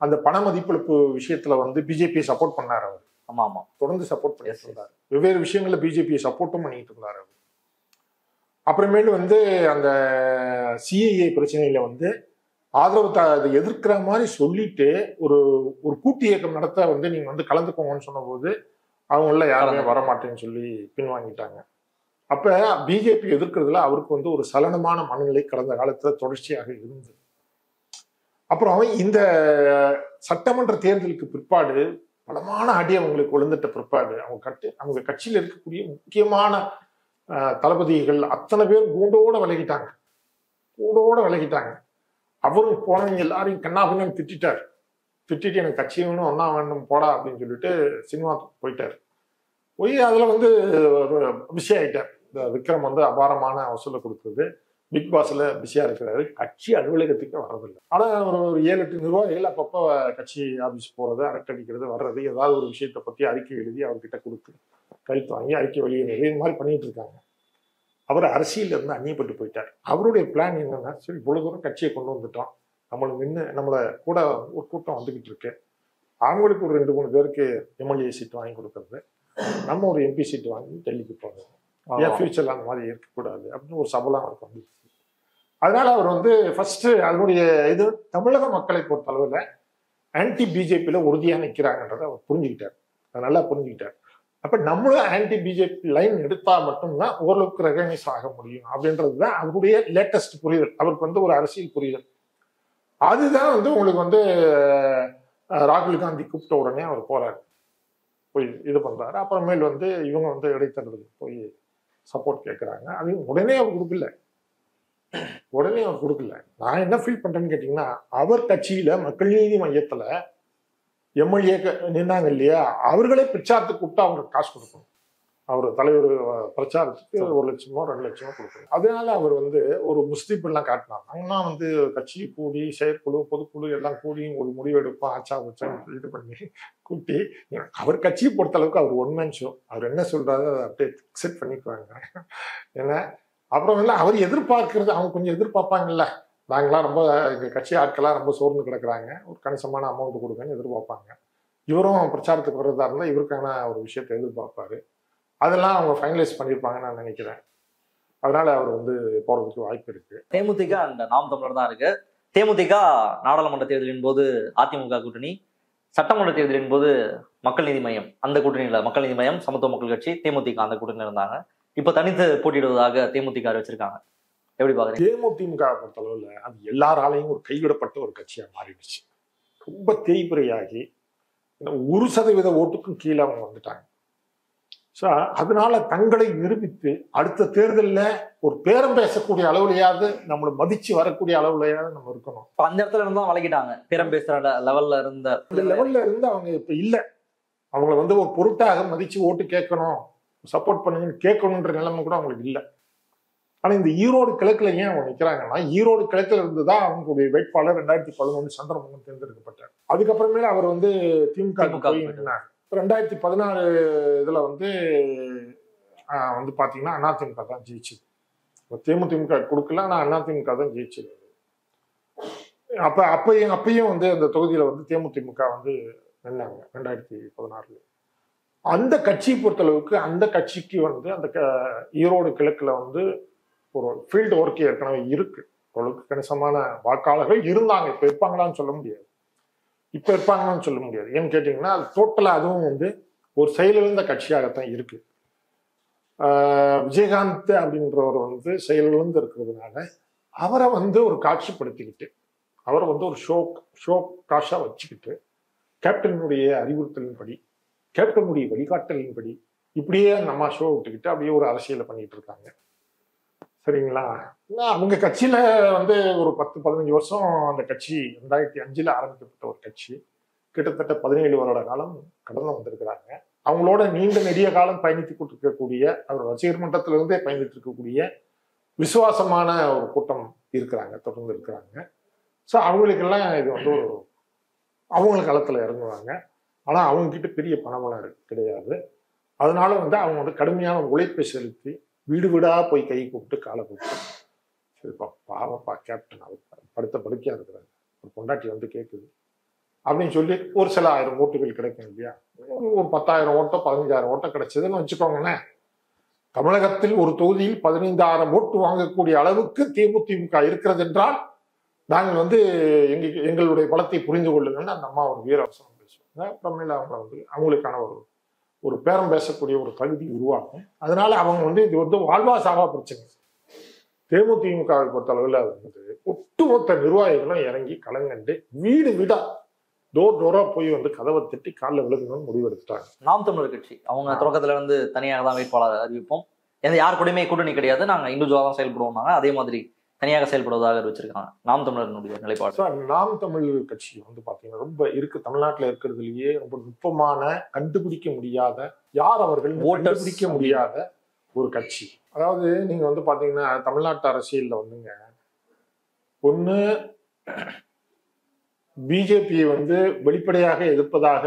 அந்த பண மதிப்பிழப்பு விஷயத்துல வந்து பிஜேபியை சப்போர்ட் பண்ணாரு அவர். ஆமா ஆமா, தொடர்ந்து சப்போர்ட் பண்ணிட்டு இருந்தாரு. வெவ்வேறு விஷயங்கள்ல பிஜேபியை சப்போர்ட்டும் பண்ணிட்டு இருந்தாரு அவர். அப்புறமேலு வந்து அந்த சிஏஏ பிரச்சனையில வந்து ஆதரவு அதை எதிர்க்கிற மாதிரி சொல்லிட்டு ஒரு ஒரு கூட்டு இயக்கம் நடத்த வந்து நீங்க வந்து கலந்துக்கோங்கன்னு சொன்ன போது அவங்கள யாருமே வரமாட்டேன்னு சொல்லி பின்வாங்கிட்டாங்க. அப்ப பிஜேபி எதிர்க்கிறதுல அவருக்கு வந்து ஒரு சலனமான மனநிலை கடந்த காலத்துல தொடர்ச்சியாக இருந்தது. அப்புறம் இந்த சட்டமன்ற தேர்தலுக்கு பிற்பாடு பலமான அடி அவங்களுக்கு விழுந்துட்ட பிற்பாடு அவங்க கட்சியில் இருக்கக்கூடிய முக்கியமான தளபதிகள் அத்தனை பேர் கூண்டோட விலகிட்டாங்க. அவரும் போனவங்க எல்லாரையும் கண்ணாபின்னு திட்டிட்டு எனக்கு கட்சி வேணும் ஒன்னா வேணும் போடா அப்படின்னு சொல்லிட்டு சினிமா போயிட்டார். போய் அதுல வந்து பிஸி ஆயிட்டார். இந்த விக்ரம் வந்து அபாரமான வசூலை கொடுத்தது. பிக் பாஸ்ல பிஸியா இருக்கிறாரு. கட்சி அலுவலகத்துக்கு வர்றதில்லை. ஆனா ஒரு 7-8 நிர்வாகிகள் அப்பப்போ கட்சி ஆபீஸ் போறது, அரட்டடிக்கிறது, வர்றது, ஏதாவது ஒரு விஷயத்த பத்தி அறிக்கை எழுதி அவர்கிட்ட கொடுத்து கழுத்து வாங்கி அறிக்கை வெளியேறது, இது மாதிரி பண்ணிட்டு இருக்காங்க. அவர் அரசியல இருந்து அந்நியப்பட்டு போயிட்டார். அவருடைய பிளான் என்னன்னா, சரி இவ்வளவு தூரம் கட்சியை கொண்டு வந்துட்டோம், நம்மளுக்கு இன்னும் நம்மளை கூட ஒரு கூட்டம் வந்துகிட்டு இருக்கு, அவங்களுக்கு ஒரு 2-3 பேருக்கு எம்எல்ஏ சீட் வாங்கி கொடுக்கறது, நம்ம ஒரு எம்பி சீட் வாங்கி டெல்லிக்கு போறது, ஏன் ஃபியூச்சர்ல அந்த மாதிரி இருக்கக்கூடாது அப்படின்னு ஒரு சபலம் அவருக்கு வந்து. அதனால அவர் வந்து ஃபர்ஸ்ட் அதனுடைய இது தமிழக மக்களை பொறுத்த அளவுல ஆன்டி பிஜேபியில உறுதியா நிற்கிறாங்கன்றதை அவர் புரிஞ்சுக்கிட்டார். அது நல்லா புரிஞ்சுக்கிட்டார். அப்ப நம்மளும் ஆன்டி பிஜேபி லைன் எடுத்தா மட்டும்தான் ஓரளவுக்கு ரெகனைஸ் ஆக முடியும் அப்படின்றதுதான் அவருடைய லேட்டஸ்ட் புரிதல். அவருக்கு வந்து ஒரு அரசியல் புரிதல் அதுதான் வந்து உங்களுக்கு வந்து ராகுல் காந்தி கூப்பிட்ட உடனே அவர் போறாரு, போய் இது பண்றாரு. அப்புறமேல் வந்து இவங்க வந்து இடைத்தேர்தலுக்கு போய் சப்போர்ட் கேட்கிறாங்க. அதையும் உடனே அவர் கொடுக்கல. நான் என்ன ஃபீல் பண்றேன்னு கேட்டீங்கன்னா, அவர் கட்சியில மக்கள் நீதி மையத்துல எம்எல்ஏ நின்னாங்க இல்லையா, அவர்களே பிரச்சாரத்துக்கு கூப்பிட்டு அவங்களுக்கு காசு கொடுக்கணும். அவர் தலைவர் பிரச்சாரத்துக்கு 1 லட்சமோ 2 லட்சமோ கொடுக்கணும். அதனால அவர் வந்து ஒரு முஸ்தீப் எல்லாம் காட்டினார். அங்கன்னா வந்து கட்சி கூடி செயற்குழு பொதுக்குழு எல்லாம் கூடி ஒரு முடிவெடுப்போம் ஆச்சா வச்சா இது பண்ணி கூட்டி அவர் கட்சியை பொறுத்த அளவுக்கு அவர் ஒன் மேன் ஷோ. அவர் என்ன சொல்றாரு அதை அப்படியே செட் பண்ணிக்குவாங்க. ஏன்னா அப்புறம் இல்லை அவர் எதிர்பார்க்கறது அவங்க கொஞ்சம் எதிர்பார்ப்பாங்கல்ல, நாங்களாம் ரொம்ப எங்கள் கட்சி ஆட்கள்லாம் ரொம்ப சோர்ந்து கிடக்குறாங்க, ஒரு கணிசமான அமௌண்ட் கொடுங்கன்னு எதிர்பார்ப்பாங்க. இவரும் பிரச்சாரத்துக்கு வர்றதா இருந்தால் இவருக்கான ஒரு விஷயத்தை எதிர்பார்ப்பாரு. அதெல்லாம் அவங்க ஃபைனலைஸ் பண்ணியிருப்பாங்கன்னு நான் நினைக்கிறேன். அதனால அவர் வந்து போறதுக்கு வாய்ப்பு இருக்கு. தேமுதிக அண்ட் நாம் தமிழர் தான் இருக்கு. தேமுதிக நாடாளுமன்ற தேர்தலின் போது அதிமுக கூட்டணி, சட்டமன்ற தேர்தலின் போது மக்கள் நீதி மையம் அந்த கூட்டணியில, மக்கள் நீதி மையம் சமத்துவ மக்கள் கட்சி தேமுதிக அந்த கூட்டணியில் இருந்தாங்க. இப்போ தனித்து போட்டியிடுவதாக தேமுதிக வச்சிருக்காங்க. எப்படி பாக்குறீங்க? தேமுதிமுக பொறுத்த அளவுல அது எல்லாராலையும் ஒரு கைவிடப்பட்ட ஒரு கட்சியா மாறிடுச்சு. ரொம்ப தேய்பிரையாகி 1% ஓட்டுக்கும் கீழே அவங்க வந்துட்டாங்க. ஸோ அதனால தங்களை நிரூபித்து அடுத்த தேர்தலில் ஒரு பேரம் பேசக்கூடிய அளவுலையாவது, நம்மளை மதிச்சு வரக்கூடிய அளவுலையாவது நம்ம இருக்கணும். இப்போ அந்த இடத்துல இருந்தா வளைக்கிட்டாங்க. பேரம் பேசுற லெவல்ல இருந்து அவங்க இப்ப இல்லை, அவங்களை வந்து ஒரு பொருட்டாக மதிச்சு ஓட்டு கேட்கணும், சப்போர்ட் பண்ணுங்கன்னு கேட்கணுன்ற நிலைமை கூட அவங்களுக்கு இல்லை. ஆனால் இந்த ஈரோடு கிழக்குல ஏன் அவங்க நிற்கிறாங்கன்னா, ஈரோடு கிழக்கில் இருந்து தான் அவங்களுடைய வேட்பாளர் 2011 சந்திரமோகன் தேர்ந்தெடுக்கப்பட்டார். அதுக்கப்புறமேல அவர் வந்து திமுக 2016 இதுல வந்து பாத்தீங்கன்னா அதிமுக தான் ஜெயிச்சது. தேமுதிமுக கொடுக்கல, ஆனால் அதிமுக தான் ஜெயிச்சது. அப்பயும் வந்து அந்த தொகுதியில வந்து தேமுதிமுக வந்து நின்னாங்க 2016. அந்த கட்சியை பொறுத்தளவுக்கு அந்த கட்சிக்கு வந்து அந்த ஈரோடு கிழக்குல வந்து ஒரு ஃபீல்டு ஒர்க் ஏற்கனவே இருக்கு. ஓரளவுக்கு கணிசமான வாக்காளர்கள் இருந்தாங்க. இப்போ இருப்பாங்களான்னு சொல்ல முடியாது. ஏன்னு கேட்டீங்கன்னா, அது டோட்டலா அதுவும் வந்து ஒரு செயலிழந்த கட்சியாகத்தான் இருக்கு. விஜயகாந்த் அப்படின்றவர் செயலிழந்து இருக்கிறதுனால அவரை ஒரு காட்சிப்படுத்திக்கிட்டு அவரை ஒரு ஷோ காஷா வச்சுக்கிட்டு கேப்டனுடைய அறிவுறுத்தலின்படி கேப்டனுடைய வழிகாட்டலின்படி இப்படியே நம்ம ஷோ விட்டுக்கிட்டு அப்படியே ஒரு அரசியலை பண்ணிட்டு இருக்காங்க. சரிங்களா? அவங்க கட்சியில ஒரு 10-15 வருஷம் அந்த கட்சி 2005 ஆரம்பிக்கப்பட்ட ஒரு கட்சி கிட்டத்தட்ட 17 வருட காலம் கடந்து வந்திருக்கிறாங்க. அவங்களோட நீண்ட நெடிய காலம் பயணித்து கொண்டிருக்கக்கூடிய அவர் ரசிகர் மன்றத்திலிருந்தே பயணித்து இருக்கக்கூடிய விசுவாசமான ஒரு கூட்டம் இருக்கிறாங்க, தொடர்ந்து இருக்கிறாங்க. ஸோ அவங்களுக்கெல்லாம் இது ஒரு அவங்களுக்கு களத்தில் இறங்குவாங்க. ஆனால் அவங்கக்கிட்ட பெரிய பணமளவு கிடையாது. அதனால அவங்க கடுமையான உழைப்பை செலுத்தி வீடு வீடாக போய் கை கூப்பிட்டு காலை கூப்பிட்டு சரிப்பா பாவப்பா கேப்டன் அவர் படுத்த படுக்கையாக இருக்கிறாங்க, ஒரு பொண்டாட்டி கேட்குது அப்படின்னு சொல்லி ஒரு சில 1000 ஓட்டுகள் கிடைக்கும் இல்லையா? ஒரு 10,000 ஓட்டோ 15,000 ஓட்டோ கிடைச்சதுன்னு வச்சுக்கோங்கண்ணே. தமிழகத்தில் ஒரு தொகுதியில் 15,000 ஓட்டு வாங்கக்கூடிய அளவுக்கு தேமுதிமுக இருக்கிறது என்றால் நாங்கள் எங்களுடைய பலத்தை புரிந்து கொள்ளுங்கன்னு அந்த அம்மா ஒரு வீரவசனம் பேசுவாங்க. அப்புறமேல அவங்களை அவங்களுக்கான ஒரு பேரம் பேசக்கூடிய ஒரு தகுதி உருவாகும். அதனால அவங்க இது வாழ்வா சாவா பிரச்சனை. தேமுதிமுகவை பொறுத்த அளவில் ஒட்டுமொத்த நிர்வாகிகளும் இறங்கி கலங்கண்டு வீடு வீடா டோர் டோரா போய் கதவை திட்டி காலில் விழுகணும்னு முடிவெடுத்துட்டாங்க. நாம் தமிழர் கட்சி அவங்க தொடக்கத்துல தனியாக தான் வேட்பாளர் அறிவிப்போம், எந்த யார் கூடயுமே கூட்டணி கிடையாது, நாங்க இண்டிவிஜுவலா தான் செயல்படுவோம்னாங்க. அதே மாதிரி தனியாக செயல்படுவதாக அறிவிச்சிருக்காங்க நாம் தமிழர்களுடைய நிலைப்பாடு. நாம் தமிழ் கட்சி பாத்தீங்கன்னா ரொம்ப தமிழ்நாட்டில் இருக்கிறதுலயே ரொம்ப நுட்பமான கண்டுபிடிக்க முடியாத யார் அவர்கள் கண்டுபிடிக்க முடியாத ஒரு கட்சி. அதாவது நீங்க பாத்தீங்கன்னா தமிழ்நாட்டு அரசியல்ல ஒண்ணு பிஜேபி வெளிப்படையாக எதிர்ப்பதாக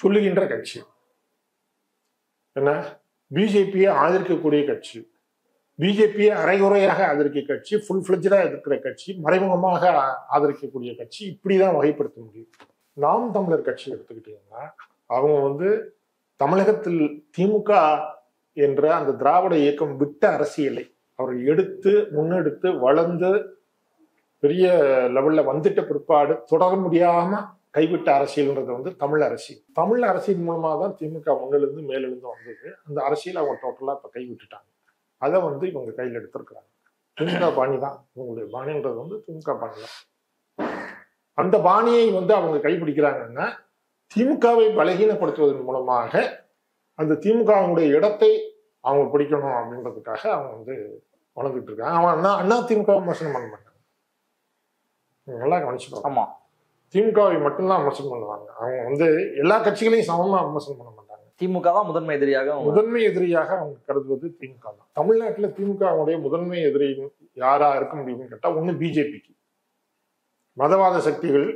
சொல்லுகின்ற கட்சி என்ன, பிஜேபியை ஆதரிக்கக்கூடிய கட்சி, பிஜேபியை அரைகுறையாக ஆதரிக்க கட்சி, ஃபுல் ஃபிளஜ்டா எதிர்க்கிற கட்சி, மறைமுகமாக ஆதரிக்கக்கூடிய கட்சி, இப்படிதான் வகைப்படுத்த முடியும். நாம் தமிழர் கட்சி எடுத்துக்கிட்டீங்கன்னா அவங்க தமிழகத்தில் திமுக என்ற அந்த திராவிட இயக்கம் விட்ட அரசியலை அவர்கள் எடுத்து முன்னெடுத்து வளர்ந்து பெரிய லெவல்ல வந்துட்ட பிற்பாடு தொடர முடியாம கைவிட்ட அரசியல்ன்றது தமிழ் அரசியல். தமிழ் அரசியல் மூலமாக தான் திமுக முன்னிலிருந்து மேலிருந்து வந்தது. அந்த அரசியல் அவங்க டோட்டலா இப்ப கைவிட்டுட்டாங்க. அதை இவங்க கையில் எடுத்திருக்கிறாங்க. திமுக பாணி தான் இவங்களுடைய பாணின்றது திமுக பாணி தான். அந்த பாணியை அவங்க கைப்பிடிக்கிறாங்கன்னா திமுகவை பலகீனப்படுத்துவதன் மூலமாக அந்த திமுகவுடைய இடத்தை அவங்க பிடிக்கணும் அப்படின்றதுக்காக அவங்க வளர்ந்துட்டு இருக்காங்க. அவன் அண்ணா திமுக விமர்சனம் பண்ண மாட்டாங்க, நல்லா கவனிச்சுக்கோ. ஆமா, திமுகவை மட்டும்தான் விமர்சனம் பண்ணுவாங்க. அவங்க எல்லா கட்சிகளையும் சமமா விமர்சனம் பண்ண மாட்டாங்க. திமுக தான் முதன்மை எதிரியாக அவங்க கருதுவது திமுக தான். தமிழ்நாட்டுல திமுகவுடைய முதன்மை எதிரி யாரா இருக்க முடியும்னு கேட்டா ஒண்ணு பிஜேபிக்கு. மதவாத சக்திகள்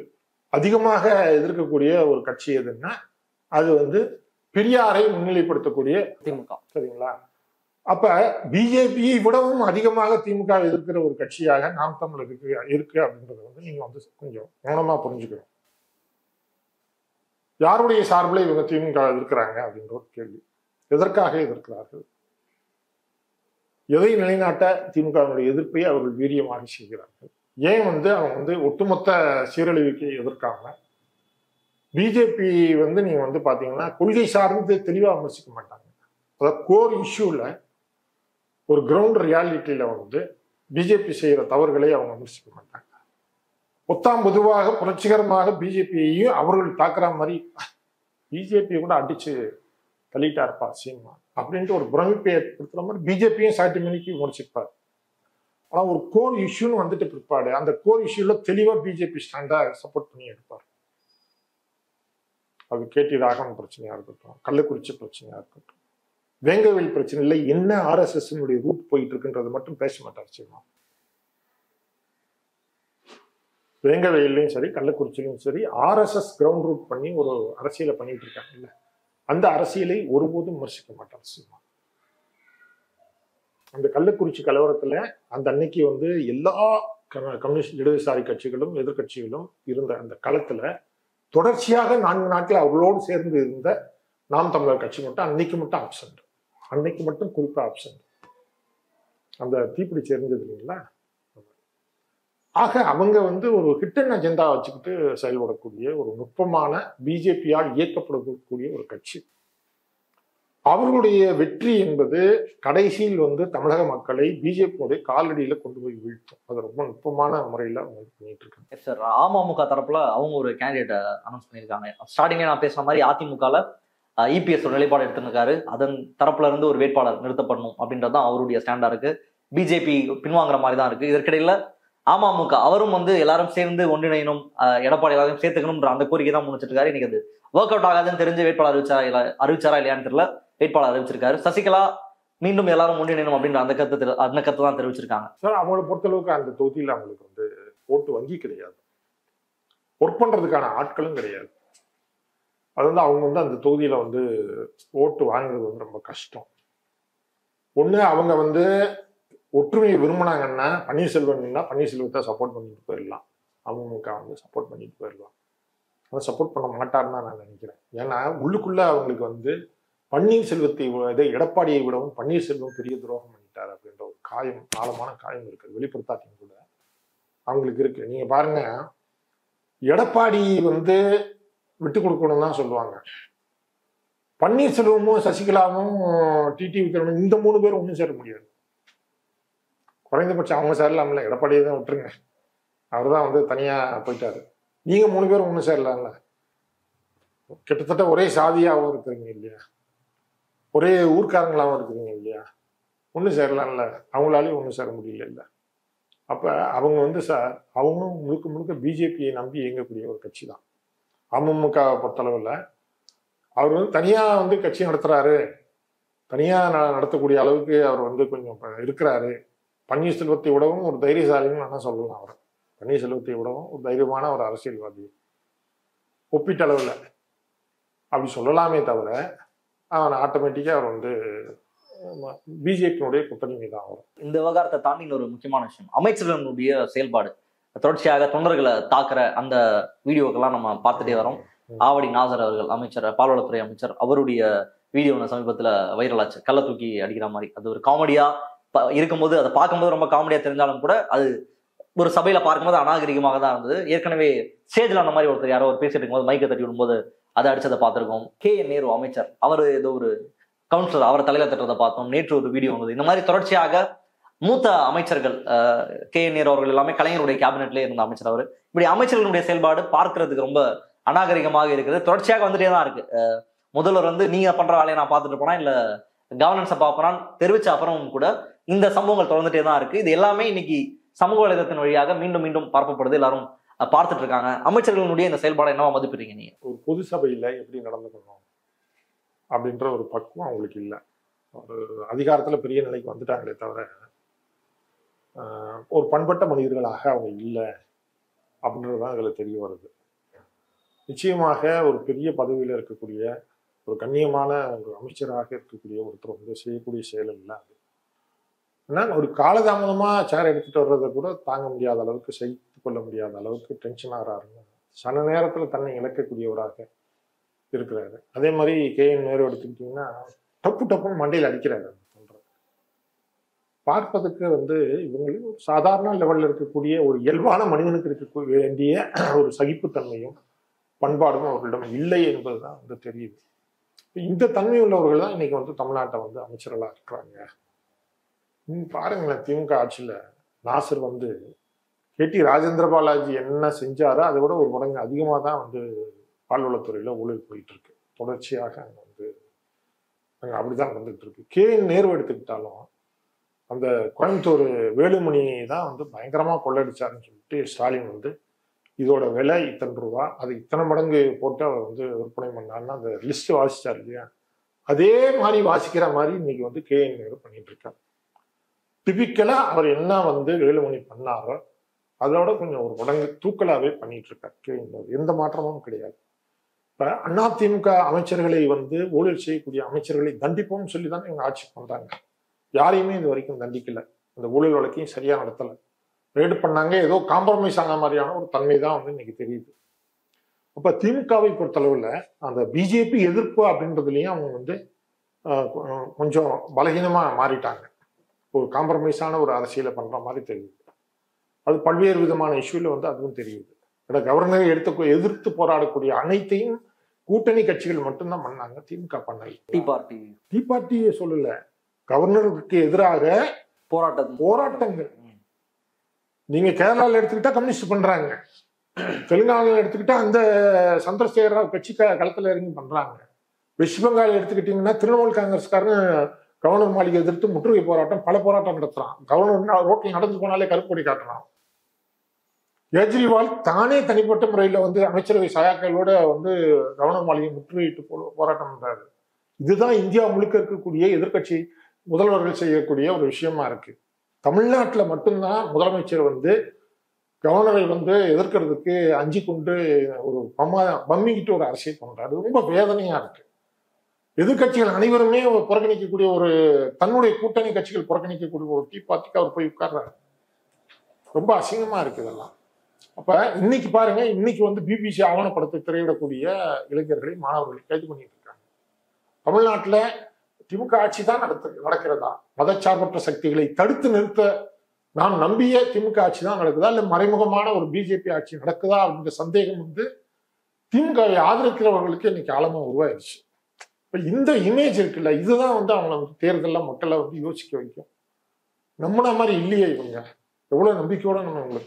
அதிகமாக எதிர்க்கக்கூடிய ஒரு கட்சி எதுன்னா அது பெரியாரை முன்னிலைப்படுத்தக்கூடிய திமுக. சரிங்களா? அப்ப பிஜேபியை விடவும் அதிகமாக திமுக எதிர்க்கிற ஒரு கட்சியாக நாம் தமிழருக்கு இருக்கு அப்படின்றத நீங்க கொஞ்சம் கவனமா புரிஞ்சுக்கணும். யாருடைய சார்பில் இவங்க திமுக எதிர்க்கிறாங்க அப்படின்ற ஒரு கேள்வி. எதற்காக எதிர்க்கிறார்கள்? எதை நிலைநாட்ட திமுகவினுடைய எதிர்ப்பை அவர்கள் வீரியமாக செய்கிறார்கள்? ஏன் அவங்க ஒட்டுமொத்த சீரழிவுக்கு எதிர்க்காம பிஜேபி நீங்க பாத்தீங்கன்னா கொள்கை சார்ந்து தெளிவா விமர்சிக்க மாட்டாங்க. அதாவது கோர் இஷ்யூல ஒரு கிரவுண்ட் ரியாலிட்டியில பிஜேபி செய்யற தவறுகளை அவங்க விமர்சிக்க மாட்டாங்க. ஒத்தாம் பொதுவாக புரட்சிகரமாக பிஜேபியையும் அவர்கள் தாக்குற மாதிரி பிஜேபியை கூட அடிச்சு தள்ளிட்டா இருப்பா சீமா அப்படின்ட்டு ஒரு பிரமிப்பை ஏற்படுத்துற மாதிரி பிஜேபியும் 60 மணிக்கு முடிச்சிருப்பார். ஆனா ஒரு கோர் இஷ்யூன்னு பிற்பாடு அந்த கோர் இஷ்யூல தெளிவா பிஜேபி ஸ்டாண்டா சப்போர்ட் பண்ணி எடுப்பார். அது கேடி ராகவன் பிரச்சனையா இருக்கட்டும், கள்ளக்குறிச்சி பிரச்சனையா இருக்கட்டும், வேங்கவேல் பிரச்சனை இல்லை, என்ன RSS ரூட் போயிட்டு இருக்குன்றது மட்டும் பேச மாட்டார் சீமா. வேங்கவேலையும் சரி கள்ளக்குறிச்சிலையும் சரி RSS கிரவுண்ட் ரூட் பண்ணி ஒரு அரசியலை பண்ணிட்டு இருக்காங்கல்ல, அந்த அரசியலை ஒருபோதும் விமர்சிக்க மாட்டார் சீமா. அந்த கள்ளக்குறிச்சி கலவரத்துல அந்த அன்னைக்கு எல்லா கம்யூனிஸ்ட் இடதுசாரி கட்சிகளும் எதிர்கட்சிகளும் இருந்த அந்த களத்துல தொடர்ச்சியாக 4 நாட்கள் அவர்களோடு சேர்ந்து இருந்த நாம் தமிழர் கட்சி மட்டும் அன்னைக்கு மட்டும் குறிப்பா ஆப்சன்ட். அந்த தீப்பிடிச்சு எரிஞ்சது இல்லைங்களா? ஆக அவங்க ஒரு ஹிட்டன் அஜெண்டா வச்சுக்கிட்டு செயல்படக்கூடிய ஒரு நுட்பமான பிஜேபியால் இயக்கப்படக்கூடிய ஒரு கட்சி. அவர்களுடைய வெற்றி என்பது கடைசியில் வந்து தமிழக மக்களை பிஜேபியோடைய காலடியில் கொண்டு போய் வீழ்த்தும். அது ரொம்ப நுட்பமான முறையில் அவங்க பண்ணிட்டு இருக்காங்க. சார், அமமுக தரப்புல அவங்க ஒரு கேண்டிடேட்டை அனௌன்ஸ் பண்ணியிருக்காங்க. ஸ்டார்டிங்கே நான் பேசுற மாதிரி அதிமுகவில் இபிஎஸ் ஒரு நிலைப்பாடு எடுத்திருக்காரு. அதன் தரப்புல இருந்து ஒரு வேட்பாளர் நிறுத்தப்படணும் அப்படின்றது தான் அவருடைய ஸ்டாண்டா இருக்கு. பிஜேபி பின்வாங்குற மாதிரி தான் இருக்கு. இதற்கிடையில அமமுக அவரும் வந்து எல்லாரும் சேர்ந்து ஒன்றிணையணும், எடப்பாடி எல்லாரும் சேர்த்துக்கணும்ன்ற அந்த கோரிக்கை தான் முன்னிச்சிட்டு இருக்காரு. இன்னைக்கு அது ஒர்க் அவுட் ஆகாதுன்னு தெரிஞ்சு வேட்பாளர் அறிவிச்சாரா இல்லையான்னு தெரியல. வேட்பாளர் அறிவிச்சிருக்காரு. சசிகலா மீண்டும் எல்லாரும் ஒன்றிணையணும் அப்படின்ற அந்த கருத்து தான் தெரிவிச்சிருக்காங்க. சார், அவங்களை பொறுத்தளவுக்கு அந்த தொகுதியில் அவங்களுக்கு வந்து ஓட்டு வங்கி கிடையாது, ஒர்க் பண்றதுக்கான ஆட்களும் கிடையாது. அது வந்து அவங்க வந்து அந்த தொகுதியில வந்து ஓட்டு வாங்குறது வந்து ரொம்ப கஷ்டம். ஒண்ணு அவங்க வந்து ஒற்றுமையை விரும்பினாங்கன்னா பன்னீர்செல்வத்தை சப்போர்ட் பண்ணிட்டு போயிடலாம், அமமுக வந்து சப்போர்ட் பண்ணிட்டு போயிடலாம். ஆனால் சப்போர்ட் பண்ண மாட்டாருன்னு நான் நினைக்கிறேன். ஏன்னா உள்ளுக்குள்ள அவங்களுக்கு வந்து பன்னீர்செல்வத்தை இதை எடப்பாடியை விடவும் பன்னீர்செல்வம் பெரிய துரோகம் பண்ணிட்டார் அப்படின்ற ஒரு காயம், ஆழமான காயம் இருக்குது. வெளிப்படுத்தாட்டியும் கூட அவங்களுக்கு இருக்கு. நீங்க பாருங்க, எடப்பாடி வந்து விட்டு கொடுக்கணும்னு தான் சொல்லுவாங்க. பன்னீர்செல்வமும் சசிகலாவும் டிடிவி திறனும் இந்த 3 பேரும் ஒன்றும் சேர முடியாது. குறைந்தபட்சம் அவங்க சேரலாம்ல, எடப்பாடியை தான் விட்டுருங்க, அவர் தான் வந்து தனியாக போயிட்டாரு. நீங்கள் 3 பேரும் ஒன்றும் சேரலாம்ல, கிட்டத்தட்ட ஒரே சாதியாகவும் இருக்கிறீங்க இல்லையா, ஒரே ஊர்க்காரங்களாகவும் இருக்கிறீங்க இல்லையா, ஒன்றும் சேரலாம்ல, அவங்களாலேயும் ஒன்றும் சேர முடியல இல்லை. அப்போ அவங்க வந்து அவங்களும் முழுக்க முழுக்க பிஜேபியை நம்பி இயங்கக்கூடிய ஒரு கட்சி தான். அமமுகவை பொறுத்தளவில் அவர் வந்து தனியாக வந்து கட்சி நடத்துகிறாரு, தனியாக நடத்தக்கூடிய அளவுக்கு அவர் வந்து கொஞ்சம் இருக்கிறாரு. பன்னீர்செல்வத்தை விடவும் ஒரு தைரியசாலின்னு நான் சொல்லலாம். அவர் பன்னீர்செல்வத்தை விடவும் ஒரு தைரியமான ஒரு அரசியல்வாதி ஒப்பீட்டளவில் அப்படி சொல்லலாமே தவிர, அவன் ஆட்டோமேட்டிக்காக அவர் வந்து பிஜேபியினுடைய கூட்டணி தான் வரும். இந்த விவகாரத்தை தாண்டி ஒரு முக்கியமான விஷயம், அமைச்சர்களுடைய செயல்பாடு தொடர்ச்சியாக தொண்டர்களை தாக்குற அந்த வீடியோக்கெல்லாம் நம்ம பார்த்துட்டே வரோம். ஆவடி நாசர் அவர்கள், அமைச்சர், பால்வளத்துறை அமைச்சர், அவருடைய வீடியோ சமீபத்தில் வைரலாச்சு, கள்ள தூக்கி அடிக்கிற மாதிரி. அது ஒரு காமெடியா இருக்கும்போது, அதை பார்க்கும்போது ரொம்ப காமெடியா தெரிஞ்சாலும் கூட, அது ஒரு சபையில பார்க்கும்போது அநாகரிகமாக தான் இருந்தது. ஏற்கனவே ஸ்டேஜில் அந்த மாதிரி ஒருத்தர் யாரோ ஒரு பேசிட்டு இருக்கும்போது மைக்கை தட்டி விடும்போது அதை அடிச்சதை பார்த்துருக்கோம். KN நேரு அமைச்சர், அவர் ஏதோ ஒரு கவுன்சிலர் அவரை தலையில தட்டுறதை பார்த்தோம். நேற்று ஒரு வீடியோ வந்தது. இந்த மாதிரி தொடர்ச்சியாக மூத்த அமைச்சர்கள், KN நேரு அவர்கள் எல்லாமே கலைஞருடைய கேபினெட்லேயே இருந்த அமைச்சர் அவர், இப்படி அமைச்சர்களுடைய செயல்பாடு பார்க்கறதுக்கு ரொம்ப அநாகரிகமாக இருக்குது. தொடர்ச்சியாக வந்துட்டே தான் இருக்கு. முதல்வர் வந்து நீங்க பண்ற வேலையை நான் பார்த்துட்டு போனா இல்லை கவர்னன்ஸை பார்ப்பறான்னு தெரிவிச்ச அப்புறமும் கூட இந்த சம்பவங்கள் தொடர்ந்துட்டே தான் இருக்கு. இது எல்லாமே இன்னைக்கு சமூக வலைதளத்தின் வழியாக மீண்டும் மீண்டும் பரப்பப்படுது, எல்லாரும் பார்த்துட்டு இருக்காங்க. அமைச்சர்களுடைய இந்த செயல்பாடை என்னவா மதிப்பிடுறீங்க நீங்க? ஒரு பொது சபையில எப்படி நடந்துக்கணும் அப்படின்ற ஒரு பக்குவம் அவங்களுக்கு இல்லை. ஒரு அதிகாரத்துல பெரிய நிலைக்கு வந்துட்டாங்களே தவிர ஒரு பண்பட்ட மனிதர்களாக அவங்க இல்லை அப்படின்றதுதான் அதில் தெரிய வருது. நிச்சயமாக ஒரு பெரிய பதவியில் இருக்கக்கூடிய ஒரு கண்ணியமான ஒரு அமைச்சராக இருக்கக்கூடிய ஒருத்தர் வந்து செய்யக்கூடிய செயல் இல்லை. அது ஆனால் ஒரு காலதாமதமாக சேர் எடுத்துகிட்டு வர்றதை கூட தாங்க முடியாத அளவுக்கு, சகித்து கொள்ள முடியாத அளவுக்கு டென்ஷன் ஆகிறாருங்க. சன நேரத்தில் தன்னை இழக்கக்கூடியவராக இருக்கிறாரு. அதே மாதிரி KN நேரு எடுத்துக்கிட்டிங்கன்னா டப்புன்னு மண்டையில் அடிக்கிறாரு. சொல்கிறார் பார்ப்பதற்கு வந்து இவங்களுக்கு ஒரு சாதாரண லெவலில் இருக்கக்கூடிய ஒரு இயல்பான மனிதனுக்கு இருக்க வேண்டிய ஒரு சகிப்புத்தன்மையும் பண்பாடும் அவர்களிடம் இல்லை என்பது தான் வந்து தெரியுது. இந்த தன்மை உள்ளவர்கள் தான் இன்னைக்கு வந்து தமிழ்நாட்டை வந்து அமைச்சர்களாக இருக்கிறாங்க. பாருங்களேன், திமுக ஆட்சியில் நாசர் வந்து KT ராஜேந்திர பாலாஜி என்ன செஞ்சாரோ அதை விட ஒரு மடங்கு அதிகமாக தான் வந்து பால்வளத்துறையில் ஊழல் போயிட்டு இருக்கு. தொடர்ச்சியாக அங்கே வந்து அங்கே அப்படிதான் வந்துகிட்டு இருக்கு. KN நேரு எடுத்துக்கிட்டாலும் அந்த கோயம்புத்தூர் வேலுமணியை தான் வந்து பயங்கரமாக கொள்ளடிச்சாருன்னு சொல்லிட்டு ஸ்டாலின் வந்து இதோட விலை ₹100, அது இத்தனை மடங்கு போட்டு அவர் வந்து விற்பனை பண்ணாருன்னா அந்த லிஸ்ட் வாசிச்சார் இல்லையா, அதே மாதிரி வாசிக்கிற மாதிரி இன்னைக்கு வந்து KN நேரு பண்ணிட்டு இருக்காரு. டிபிக்கலா அவர் என்ன வந்து வேலுமணி பண்ணாரோ அதோட கொஞ்சம் ஒரு மடங்கு தூக்கலாவே பண்ணிட்டு இருக்காரு KN நேரு. எந்த மாற்றமும் கிடையாது. இப்ப அதிமுக அமைச்சர்களை வந்து ஊழல் செய்யக்கூடிய அமைச்சர்களை தண்டிப்போம்னு சொல்லி தான் இவங்க ஆட்சி பண்றாங்க. யாரையுமே இது வரைக்கும் தண்டிக்கல, அந்த ஊழல் வழக்கையும் சரியா நடத்தலை, ரேடு பண்ணாங்க, ஏதோ காம்ப்ரமைஸ் ஆன மாதிரியான ஒரு தன்மை தான் வந்து இன்னைக்கு தெரியுது. அப்போ திமுகவை பொறுத்தளவில் அந்த பிஜேபி எதிர்ப்பு அப்படின்றதுலையும் அவங்க வந்து கொஞ்சம் பலகீனமாக மாறிட்டாங்க. ஒரு காம்ப்ரமைஸான ஒரு அரசியலை பண்ணுற மாதிரி தெரியுது. அது பல்வேறு விதமான இஷ்யூவில் வந்து அதுவும் தெரியுது. கவர்னரை எதிர்த்து போராடக்கூடிய அனைத்தையும் கூட்டணி கட்சிகள் மட்டும்தான் பண்ணாங்க, திமுக பண்ணல. டீ பார்ட்டியே சொல்லல, கவர்னருக்கு எதிராக போராட்டங்கள். நீங்க கேரளாவில் எடுத்துக்கிட்டா கம்யூனிஸ்ட் பண்றாங்க, தெலுங்கானாவில் எடுத்துக்கிட்டா அந்த சந்திரசேகர ராவ் கட்சி களத்துல இறங்கி பண்றாங்க, வெஸ்ட் பெங்கால் எடுத்துக்கிட்டீங்கன்னா திரிணாமுல் காங்கிரஸ்காரன் கவர்னர் மாளிகை எதிர்த்து முற்றுகை போராட்டம், பல போராட்டம் நடத்துறான். கவர்னர் ரோட்டில் நடந்து போனாலே கருப்பொடி காட்டுறான். கெஜ்ரிவால் தானே தனிப்பட்ட முறையில் வந்து அமைச்சரவை சகாக்களோட வந்து கவர்னர் மாளிகை முற்றுகையிட்டு போராட்டம் பண்றாரு. இதுதான் இந்தியா முழுக்க இருக்கக்கூடிய எதிர்கட்சி முதல்வர்கள் செய்யக்கூடிய ஒரு விஷயமா இருக்கு. தமிழ்நாட்டில் மட்டும்தான் முதலமைச்சர் வந்து கவர்னரை வந்து எதிர்க்கிறதுக்கு அஞ்சு கொண்டு ஒரு பம்மிக்கிட்டு ஒரு அரசியல் பண்றாரு. ரொம்ப வேதனையா இருக்கு. எதிர்கட்சிகள் அனைவருமே புறக்கணிக்கக்கூடிய ஒரு தன்னுடைய கூட்டணி கட்சிகள் புறக்கணிக்கக்கூடிய ஒரு டீ பார்ட்டிக்கு அவர் போய் உட்கார்றாரு. ரொம்ப அசிங்கமா இருக்கு இதெல்லாம். அப்ப இன்னைக்கு பாருங்க, இன்னைக்கு வந்து பிபிசி ஆவணப்படத்தை திரையிடக்கூடிய இளைஞர்களை மாணவர்களை கைது பண்ணிட்டு இருக்காங்க. தமிழ்நாட்டுல திமுக ஆட்சி தான் நடக்கிறதா? மதச்சார்பற்ற சக்திகளை தடுத்து நிறுத்த நாம் நம்பிய திமுக ஆட்சி தான் நடக்குதா, இல்லை மறைமுகமான ஒரு பிஜேபி ஆட்சி நடக்குதா அப்படின்ற சந்தேகம் வந்து திமுகவை ஆதரிக்கிறவர்களுக்கு இன்னைக்கு ஆழமா உருவாயிருச்சு. இப்ப இந்த இமேஜ் இருக்குல்ல, இதுதான் வந்து அவங்களை வந்து தேர்தலில் மக்களை வந்து யோசிக்க வைக்கும். நம்மள மாதிரி இல்லையே இவங்க, எவ்வளவு நம்பிக்கையோட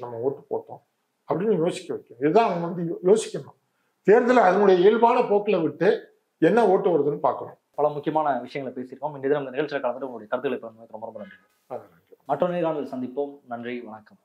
நம்ம ஓட்டு போட்டோம் அப்படின்னு யோசிக்க வைக்கும். இதுதான் அவங்க வந்து யோசிக்கணும். தேர்தலை அதனுடைய இயல்பான போக்கில் விட்டு என்ன ஓட்டு வருதுன்னு பார்க்கணும். பல முக்கியமான விஷயங்களை பேசியிருக்கோம். இந்த நிகழ்ச்சியில் கலந்துட்டு உங்களுடைய கருத்துக்களை ரொம்ப ரொம்ப நன்றி. மற்றொரு நேர்காணலில் சந்திப்போம். நன்றி, வணக்கம்.